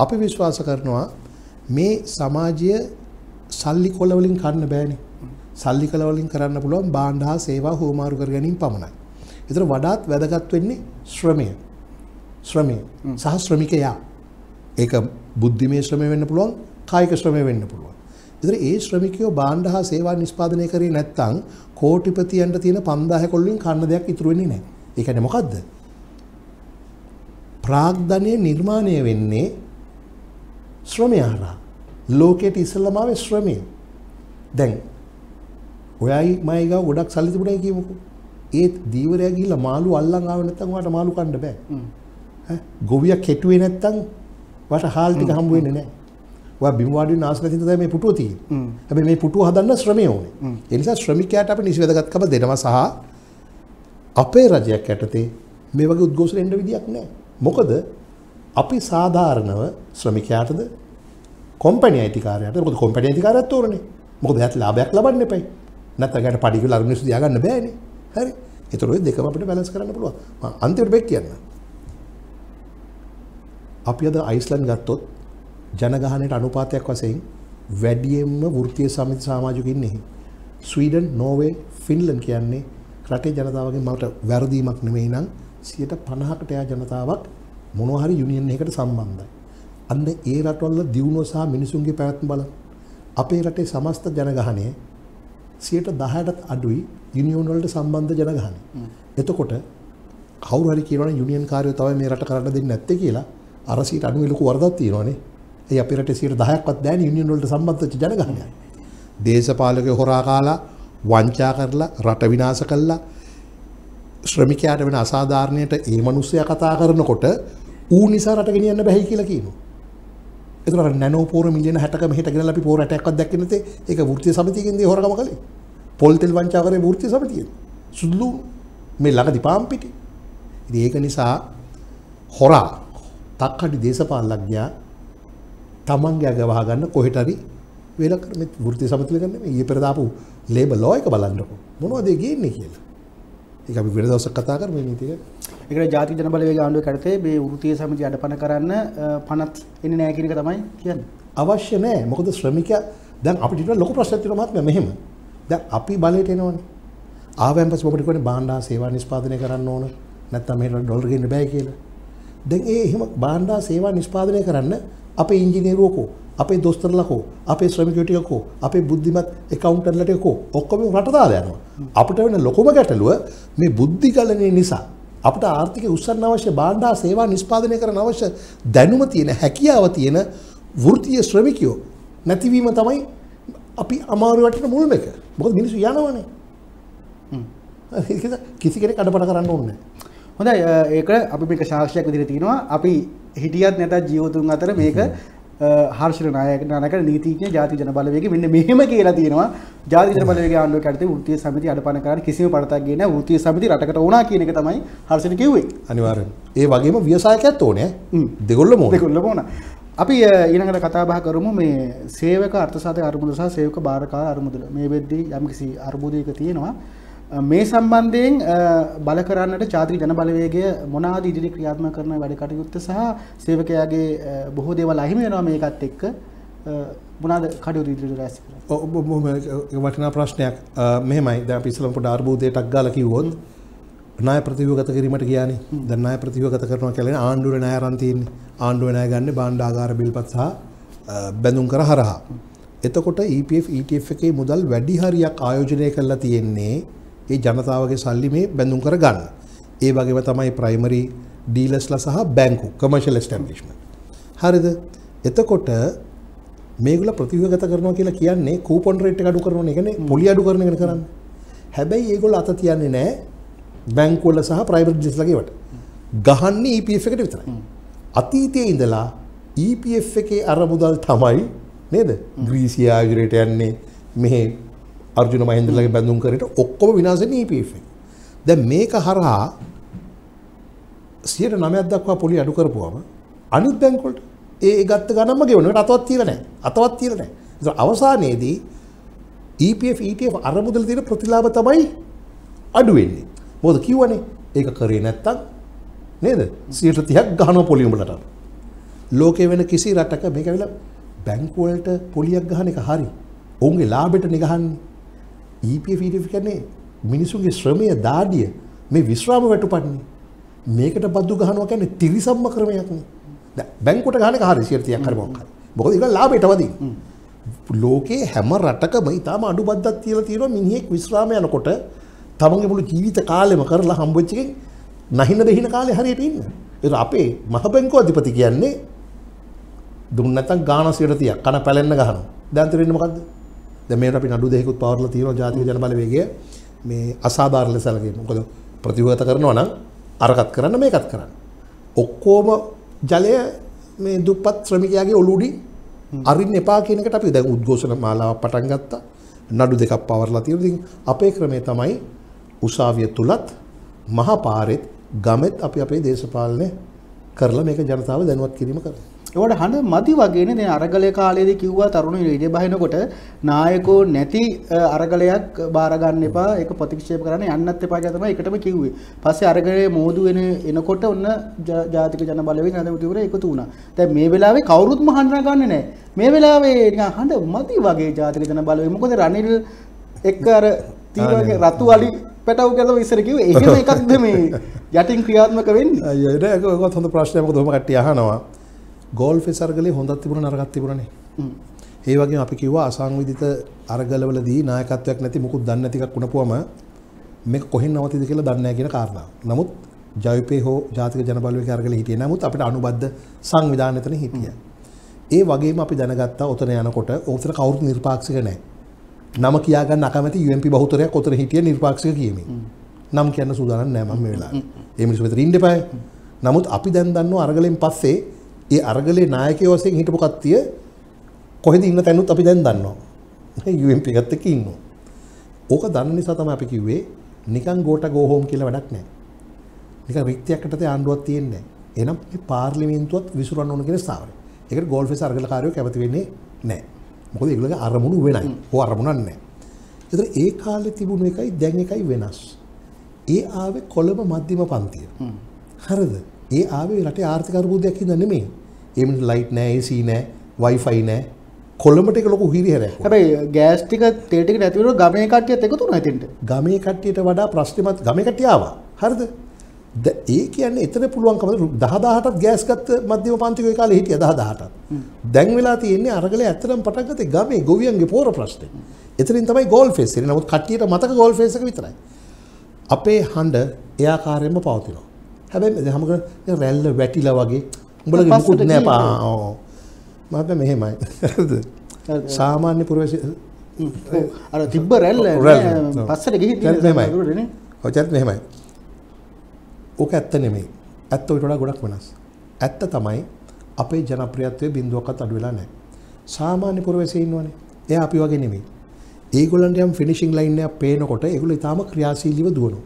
අපි විශ්වාස කරනවා මේ සමාජය සල්ලි කොළ වලින් කරන්න බෑනේ. සල්ලි කොළ වලින් කරන්න පුළුවන් බාණ්ඩ හා සේවා හුවමාරු කර ගැනීම පමණයි. ඒතර වඩාත් වැදගත් වෙන්නේ ශ්‍රමය. ශ්‍රමය සහ ශ්‍රමිකයා. ඒක බුද්ධිමය ශ්‍රමය වෙන්න පුළුවන්, කායික ශ්‍රමය වෙන්න පුළුවන්. ඒතර ඒ ශ්‍රමිකයෝ බාණ්ඩ හා සේවා නිෂ්පාදනය කරේ නැත්නම් කෝටිපතියන්ට තියෙන පන්දාහය කොල්ලෙන් කන්න දෙයක් ඉතුරු වෙන්නේ නැහැ. ඒ කියන්නේ මොකද්ද? ප්‍රාග්ධනය නිර්මාණය වෙන්නේ ශ්‍රමය හරහා. ලෝකයට ඉස්සෙල්ලාම ආවේ ශ්‍රමය. දැන් ඔයයි මයි ගාව ගොඩක් සල්ලි තිබුණයි කියමුකෝ. ඒත් දීවරයා ගිහිල්ලා මාළු අල්ලන් ආව නැත්නම් ඔයාට මාළු කන්න බෑ. ඈ ගොවියා කෙටුවේ නැත්නම් ඔයාට හාල් ටික හම්බ වෙන්නේ නැහැ. ඔයා බිම් වාඩි වෙන ආසනකින් තමයි මේ පුටුව තියෙන්නේ. හැබැයි මේ පුටුව හදන්න ශ්‍රමය ඕනේ. ඒ නිසා ශ්‍රමිකයාට අපි නිසිවැදගත්කම දෙනවා සහ අපේ රජයක් යටතේ මේ වගේ උද්ඝෝෂණ එන්න විදියක් නැහැ. මොකද අපි සාධාරණව ශ්‍රමිකයාටද කොම්පැනි අයිතිකාරයාට මොකද කොම්පැනි අයිතිකාරයත් තෝරන්නේ. මොකද එයාට ලාභයක් ලබන්න එපයි. නැත්නම් එයාට පඩි කියලා අර මිනිස්සු දියාගන්න බෑනේ. හරි. ඒතර ඔය දෙකම අපිට බැලන්ස් කරන්න පුළුවන්. මම අන්තිමට මේක කියන්න. අපි අද අයිස්ලන්ඩ් ගත්තොත් ජනගහනයට අනුපාතයක් වශයෙන් වැඩියෙන්ම වෘත්තීය සමිති සමාජික ඉන්නේ. ස්වීඩන්, නෝර්වේ, ෆින්ලන්ඩ් කියන්නේ රටේ ජනතාවගෙන් මට වැරදීමක් නෙමෙයි නං සියයට පනහකට යා ජනතාවක් මොනවා හරි යුනියන් එකකට සම්බන්ධයි. අන්න ඒ රටවල දියුණුව සහ මිනිසුන්ගේ පැවැත්ම බලන්න. අපේ රටේ සමස්ත ජනගහනය සියයට දහයටත් අඩුයි යුනියන් වලට සම්බන්ධ ජනගහනය. එතකොට කවුරු හරි කියනවනේ යුනියන් කාර්යය තමයි මේ රට කරන්න දෙන්නේ නැත්තේ කියලා අර සියට අඩුයි ලොකු වරදක් තියෙනවනේ. ඒ අපේ රටේ සියයට දහයක්වත් දැන්නේ යුනියන් වලට සම්බන්ධ ජනගහනයයි. දේශපාලකයෝ හොරා කාලා වංචා කරලා රට විනාශ කළා. ශ්‍රමිකයාට වෙන අසාධාරණයට ඒ මිනිස්සයා කතා කරනකොට ඌ නිසා රට ගෙනියන්න බැහැ කියලා කියනවා. ඒතර අර නැනෝ පෝර මිලියන හැටක මෙහෙට ගෙනලා අපි පෝර හැටයක්වත් දැක්කේ නැතේ. ඒක වෘත්තීය සමිතියකින් දේ හොරගම කළේ. පොල් තෙල් වංචා කරේ වෘත්තීය සමිතියෙන්. සුදුළු මේ ළඟදී පාම්පිටි. ඉතින් ඒක නිසා හොරා තක්කඩි දේශපාලඥයා තමන්ගේ අග වහ ගන්න කොහෙට හරි වේල කර මේ වෘත්තීය සමිතිය ගන්න මේ ඊයේ පෙර දාපු ලේබල් ලෝ එක බලන්නකො. මොනවද ඒ ගේන්නේ කියලා. ඒක අපි වෙන දවසක් කතා කරමු මේ ටික. ඒකට ජාතික ජන බලවේගය ආණ්ඩුව කැරතේ මේ වෘත්තීය සමිතිය අඩපණ කරන්න පනත් එන්නේ නැහැ කියන එක තමයි කියන්නේ. අවශ්‍ය නැහැ. මොකද ශ්‍රමිකයා දැන් අපිට ඉතින් ලොකු ප්‍රශ්නයක් තියෙනවා මහත්මයා මෙහෙම. දැන් අපි බලයට එනවනේ. ආවයන් පස්සේ මොකටද කියන්නේ බාණ්ඩ හා සේවා නිෂ්පාදනය කරන්න ඕන. නැත්තම් මේකට ඩොලර් ගෙන්න බෑ කියලා. දැන් ඒ එහෙම බාණ්ඩ හා සේවා නිෂ්පාදනය කරන්න අපේ ඉංජිනේරුවෝ කෝ, අපේ දොස්තරලා කෝ, අපේ ශ්‍රමිකයෝ ටික කෝ, අපේ බුද්ධිමත් එකවුන්ටර්ලා ටික කෝ ඔක්කොම රට දාලා යනවා. අපිට වෙන ලොකුම ගැටලුව මේ බුද්ධි ගලනේ නිසා අපිට ආර්ථිකය උස්සන්න අවශ්‍ය බාණ්ඩ සේවා නිෂ්පාදනය කරන්න අවශ්‍ය දැනුම තියෙන හැකියාව තියෙන වෘත්තීය ශ්‍රමිකයෝ නැතිවීම තමයි අපි අමාරු වටින මුල්ම එක. මොකද මිනිස්සු යනවනේ. හ්ම්. කිසි කෙනෙක් අඩපණ කරන්න ඕනේ නැහැ. හොඳයි ඒක අපි මේක සාක්ෂියක් විදිහට තියනවා. අපි හිටියත් නැතත් ජීවතුන් අතර මේක හර්ෂණ නායකර නීතිඥ ජාතික ජන බලවේගය මෙන්න මෙහෙම කියලා තියෙනවා. ජාතික ජන බලවේගය ආණ්ඩුව යටතේ වෘත්තීය සමිතිය අඩපණ කරන්න කිසිම පඩතක් ගියේ නැහැ. වෘත්තීය සමිතිය රටකට ඕනා කියන එක තමයි හර්ෂණ කිව්වේ. අනිවාර්යෙන්. ඒ වගේම ව්‍යවසායකයත් ඕනේ. දෙගොල්ලම ඕනේ. දෙගොල්ලම ඕන. අපි ඊළඟට කතා බහ කරමු මේ සේවක අර්ථසාධක අරමුදල සහ සේවක බාරකාර අරමුදල. මේ වෙද්දී යම්කිසි අර්බුදයක තියෙනවා. මේ සම්බන්ධයෙන් බල කරන්නට ජාතික ජන බලවේගය මොනවාද ඉදිරි ක්‍රියාත්මක කරන වැඩ කටයුත්ත සහ සේවකයාගේ බොහෝ දේවල් අහිමි වෙනවා මේකත් එක්ක මොනවාද කටයුතු ඉදිරියට රැස් කරන්නේ? ඔව් වටිනා ප්‍රශ්නයක්. මෙහෙමයි දැන් අපි ඉස්සෙල්ලා පොඩි අර්බුදයටක් ගාලා කිව්වොත් ණය ප්‍රතිව්‍යුහගත කිරීමට ගියානේ. දැන් ණය ප්‍රතිව්‍යුහගත කරනවා කියන්නේ ආණ්ඩුවේ ණය අරන් තියෙන්නේ. ආණ්ඩුවේ ණය ගන්න භාණ්ඩාගාර බිල්පත් සහ බැඳුම් කර හරහා. එතකොට E P F E T F එකේ මුදල් වැඩි හරියක් ආයෝජනය කරලා තියෙන්නේ ये जनतावगे साली में बंदूम कर गान ये वगे में तमाम प्राइमरी डीलर्सला सह बैंकू कमर्शियल एस्टैब्लिशमेंट हरद එතකොට මේගොල්ල ප්‍රතිව්‍යගත කරනවා කියලා කියන්නේ කූපන් රේට් එක අඩු කරනවා නේ. කියන්නේ මුලිය අඩු කරන එක කරන්නේ. හැබැයි ඒගොල්ල අත තියන්නේ නැහැ බැංකු වල සහ ප්‍රයිවට් ඩිස්ලගේ වට. ගහන්නේ E P F එකට විතරයි. අතීතයේ ඉඳලා E P F එකේ අරමුදල් තමයි නේද? ග්‍රීසිය ආගිරේට යන්නේ මෙහි අර්ජුන මහේන්ද්‍රලගේ බැඳුම් කරේට ඔක්කොම විනාශ වෙන්නේ E P F එක. දැන් මේක හරහා නවය දහය දක්වා පොලි අඩු කරපුවම අනිත් බැංකු වලට ඒ ගත්ත ගණන්ම ගෙවනවට අතවත් තියලා නැහැ. අතවත් තියලා නැහැ. ඒසර අවසානයේදී E P F E T F අරමුදල තියෙන ප්‍රතිලාභ තමයි අඩු වෙන්නේ. මොකද කියවනේ ඒක කරේ නැත්තම් නේද? සියයට තිහක් ගහනවා පොලිය උඹලට. ලෝකේ වෙන කිසි රටක මේක වෙලා බැංකු වලට පොලියක් ගහන එක හරි. ඔවුන්ගේ ලාභෙට නේ ගහන්නේ. E P F E T F කියන්නේ මිනිසුන්ගේ ශ්‍රමය දාඩිය මේ විශ්‍රාම වැටුපන්නේ. මේකට බද්දු ගහනවා කියන්නේ තිරිසම්ම ක්‍රමයක් නේ. බැංකුවට ගහන කාර්ය සියයට තිහක් හරි මොකක් හරි. මොකද ඒක ලාභයට වදින. ලෝකේ හැම රටකම ඊටාම අඩු බද්දක් තියලා තියෙනවා මිනිහෙක් විශ්‍රාම යනකොට තමන්ගේ මුළු ජීවිත කාලෙම කරලා හම්බෙච්ච එකෙන් නැහින දෙහින කාලේ හරියට ඉන්න. ඒක අපේ මහ බැංකුව අධිපති කියන්නේ දුන්න නැත්නම් ගාන සියයට තිහක් කන පැලෙන්න ගහනවා. දැන් තේරෙන්නේ මොකද්ද? දැන් මේකට අපි නඩු දෙකකුත් පවර්ලා තියෙනවා ජාතික ජන බලවේගය මේ අසාධාරණ ලෙසලගේ. මොකද ප්‍රතිවගත කරනවා නම් අරකට කරන්න මේකත් කරන්න. ඔක්කොම ජලය මේ දුප්පත් ශ්‍රමිකයාගේ ඔළුඩි අරින්න එපා කියන එකට අපි දැන් උද්ඝෝෂණ මාලාවක් පටන් ගත්තා. නඩු දෙකක් පවර්ලා තියෙනවා. ඉතින් අපේ ක්‍රමය තමයි උසාවිය තුලත් මහපාරෙත් ගමෙත් අපි අපේ දේශපාලනය කරලා මේක ජනතාව දැනුවත් කිරීම කරනවා. ඒවට හන මදි වගේනේ දැන් අරගලේ කාලේදී කිව්වා තරුණයෝ ඉඩ බහිනකොට නායකෝ නැති අරගලයක් බාර ගන්න එපා. ඒක ප්‍රතික්ෂේප කරන්න යන්නත් එපා කියලා තමයි එකටම කිව්වේ. පස්සේ අරගලේ මෝදු වෙන එනකොට ඔන්න ජාතික ජන බලවේගය නඩමුතුවර එකතු වුණා. දැන් මේ වෙලාවේ කවුරුත් මහන්නා ගන්න නැහැ. මේ වෙලාවේ නිකන් හන මදි වගේ ජාතික ජන බලවේගය. මොකද රනිල් එක්ක අර තීරගේ රතු අලි පැටව කියලා ඉස්සර කිව්වේ. එහෙම එකක්ද මේ යටින් ක්‍රියාත්මක වෙන්නේ? අයියෝ ඒක ඒකත් හොඳ ප්‍රශ්නයක්. මොකද ඔහම කට්ටිය අහනවා ගෝල්ෆ් සර්ගලේ හොඳක් තිබුණා නරකක් තිබුණානේ. ඒ වගේම අපි කිව්වා අසංවිධිත අරගලවලදී නායකත්වයක් නැති මොකුත් දන්නේ නැති එකක් වුණපුවම මේක කොහෙන් නවතිද කියලා දන්නේ නැහැ කියන කාරණාව. නමුත් ජයපේ හෝ ජාතික ජන බලවේගයේ අරගලේ හිටියේ. නමුත් අපිට අනුබද්ධ සංවිධානය එතන හිටියා. ඒ වගේම අපි දැනගත්තා ඔතන යනකොට ඔතන කවුරුත් නිර්පාක්ෂික නැහැ. නම කියා ගන්න අකමැති U M P බහුතරයක් ඔතන හිටියේ නිර්පාක්ෂික කීමෙන්. නම් කියන්න සූදානම් නැහැ මම මේ වෙලාවේ. ඒ මිනිස්සු මෙතන ඉන්න එපායි. නමුත් අපි දැන් දන්නවා අරගලෙන් පස්සේ ඒ අරගලේ නායකයෝ වශයෙන් හිටපු කට්ටිය කොහෙද ඉන්න තැනුත් අපි දැන් දන්නවා. U M P එකත් එක්ක ඉන්නවා. ඕක දන්න නිසා තමයි අපි කිව්වේ නිකන් ගෝට ගෝ හෝම් කියලා වැඩක් නැහැ. නිකන් රික්තියක් යටතේ ආණ්ඩුවක් තියෙන්නේ නැහැ. එහෙනම් මේ පාර්ලිමේන්තුවත් විසුරන්න ඕන කියන ස්ථාවරය. ඒකට ගෝල්ෆේස් අරගලකාරයෝ කැමති වෙන්නේ නැහැ. මොකද ඒගොල්ලගේ අරමුණු වෙනයි. ඕ අරමුණක් නැහැ. ඒතර ඒ කාලේ තිබුණු එකයි දැන් එකයි වෙනස්. ඒ ආවේ කොළඹ මධ්‍යම පන්තිය. හරිද? ඒ ආවේ රටේ ආර්ථික අර්බුදයක් හින්දා නෙමෙයි. ඒ මිනිස් ලයිට් නැහැ, A C නැහැ, Wi-Fi නැහැ. කොළඹට ඒක ලොකු හිරිහැරයක්. හැබැයි ගෑස් ටික, තේ ටික නැති වෙනකොට ගමේ කට්ටියත් එකතු වුණා එතෙන්ට. ගමේ කට්ටියට වඩා ප්‍රශ්නෙමත් ගමේ කට්ටිය ආවා. හරිද? ඒ කියන්නේ එතන පුළුවන්කම දහ දහටත් ගෑස් ගත්ත මධ්‍යම පන්තිකෝ ඒ කාලේ හිටියා දහ දහටත්. දැන් වෙලා තියෙන්නේ අරගලේ ඇත්තටම පටන් ගත්තේ ගමේ ගොවියන්ගේ පොර ප්‍රශ්නේ. එතනින් තමයි ගෝල් ෆේස් ඉන්නේ. නමුත් කට්ටියට මතක ගෝල් ෆේස් එක විතරයි. අපේ හඬ ඒ ආකාරයෙන්ම පවතිනවා. හැබැයි හැම කෙනෙක් රැල්ල වැටිලා වගේ උඹලගේ මොකුත් නෑ පා. ඔව්. මම මෙහෙමයි. හරිද? සාමාන්‍ය පුරවැසි අර තිබ්බ රැල්ල පස්සට ගිහින් මෙහෙමයි. ඔච්චර මෙහෙමයි. ඕක ඇත්ත නෙමෙයි. ඇත්ත ඊට වඩා ගොඩක් වෙනස්. ඇත්ත තමයි අපේ ජනප්‍රියත්වයේ බිඳුවක්වත් අඩු වෙලා නැහැ. සාමාන්‍ය පුරවැසියෙ ඉන්නවනේ. එයා අපි වගේ නෙමෙයි. ඒගොල්ලන්ට යම් ෆිනිෂින් ලයින් එකක් පේනකොට ඒගොල්ලෝ ඊටාම ක්‍රියාශීලීව දුවනවා.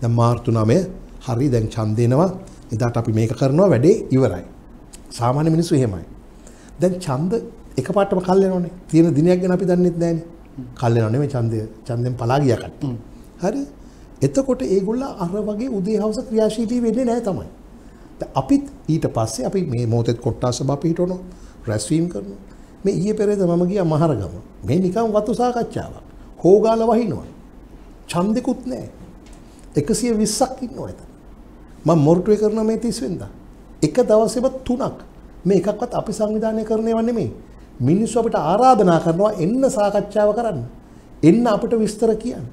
දැන් මාර්තු නවය හරි දැන් ඡන්ද දෙනවා. එදාට අපි මේක කරනවා වැඩේ ඉවරයි. සාමාන්‍ය මිනිස්සු එහෙමයි. දැන් ඡන්ද එකපාරටම කල් වෙනවනේ. තියෙන දිනයක් ගැන අපි දන්නෙත් නැහැනේ. කල් වෙනව නෙමෙයි ඡන්දය. ඡන්දෙන් පලා ගියා කට්ටිය. හරි. එතකොට ඒගොල්ලෝ අර වගේ උදේ හවස ක්‍රියාශීලී වෙන්නේ නැහැ තමයි. දැන් අපිත් ඊට පස්සේ අපි මේ මොහොතේ කොට්ටාස සභාව පිටවනවා. රැස්වීම කරනවා. මේ ඊයේ පෙරේද මම ගියා මහරගම. මේ නිකන් වතු සාකච්ඡාවක්. හොෝගාල වහිනවා. ඡන්දෙකුත් නැහැ. එකසිය විස්සක් ඉන්නවා එතන. මම මොරටුවේ කරන මේ තිස් වෙනිදා එක දවසෙම තුනක් මේ එකක්වත් අපි සංවිධානය කරන ඒවා නෙමෙයි. මිනිස්සු අපිට ආරාධනා කරනවා එන්න සාකච්ඡාව කරන්න. එන්න අපිට විස්තර කියන්න.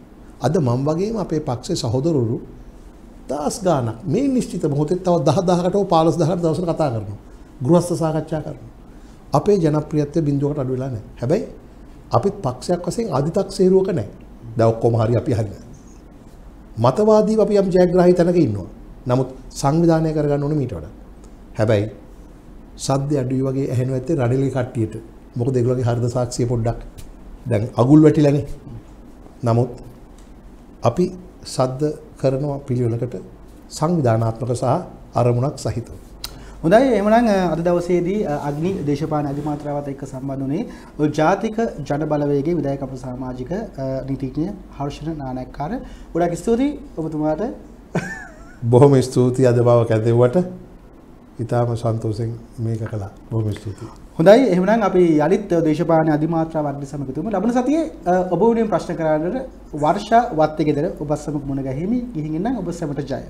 අද මම වගේම අපේ පක්ෂේ සහෝදරවරු දහස් ගාණක් මේ නිශ්චිත මොහොතේ තව දහදහකටෝ පහළොස්දහකට දවසකට කතා කරනවා. ගෘහස්ත සාකච්ඡා කරනවා. අපේ ජනප්‍රියත්වය බිඳුවකට අඩු වෙලා නැහැ. හැබැයි අපිත් පක්ෂයක් වශයෙන් අධිතක් සේරුවක නැහැ. දැන් ඔක්කොම හරි අපි හරිනේ. මතවාදීව අපි යම් ජයග්‍රාහී තැනක ඉන්නවා. නමුත් සංවිධානය කරගන්න ඕනේ ඊට වඩා. හැබැයි සද්ද අඩුයි වගේ ඇහෙනවා ඇත්තේ රණිලගේ කට්ටියට. මොකද ඒගොල්ලෝගේ හර්ධ සාක්ෂිය පොඩ්ඩක් දැන් අගුල් වැටිලානේ. නමුත් අපි සද්ද කරනවා පිළිවෙලකට සංවිධානාත්මක සහ අරමුණක් සහිතව. හොඳයි එහෙනම් අද දවසේදී අග්නි දේශපාලන අධිමාත්‍රාවත් එක්ක සම්බන්ධ වුණේ ජාතික ජන බලවේගයේ විධායක අපේ සමාජික නීතිඥ හර්ෂණ නානායක්කාර. ගොඩක් ස්තුතියි ඔබතුමාට. බොහොම ස්තුතියි අද බව කැදෙව්වට. ඉතාම සන්තෝෂෙන් මේක කළා. බොහොම ස්තුතියි. හොඳයි එහෙනම් අපි යලිත් දේශපාලන අධිමාත්‍රා වර්ග සමගතුමු ලබන සතියේ ඔබ වුණේ ප්‍රශ්න කරන්නට වර්ෂා වත්තිගෙදර ඔබ සමග මුණ ගැහිමි. ගිහින් ඉන්න ඔබ සැමට ජය.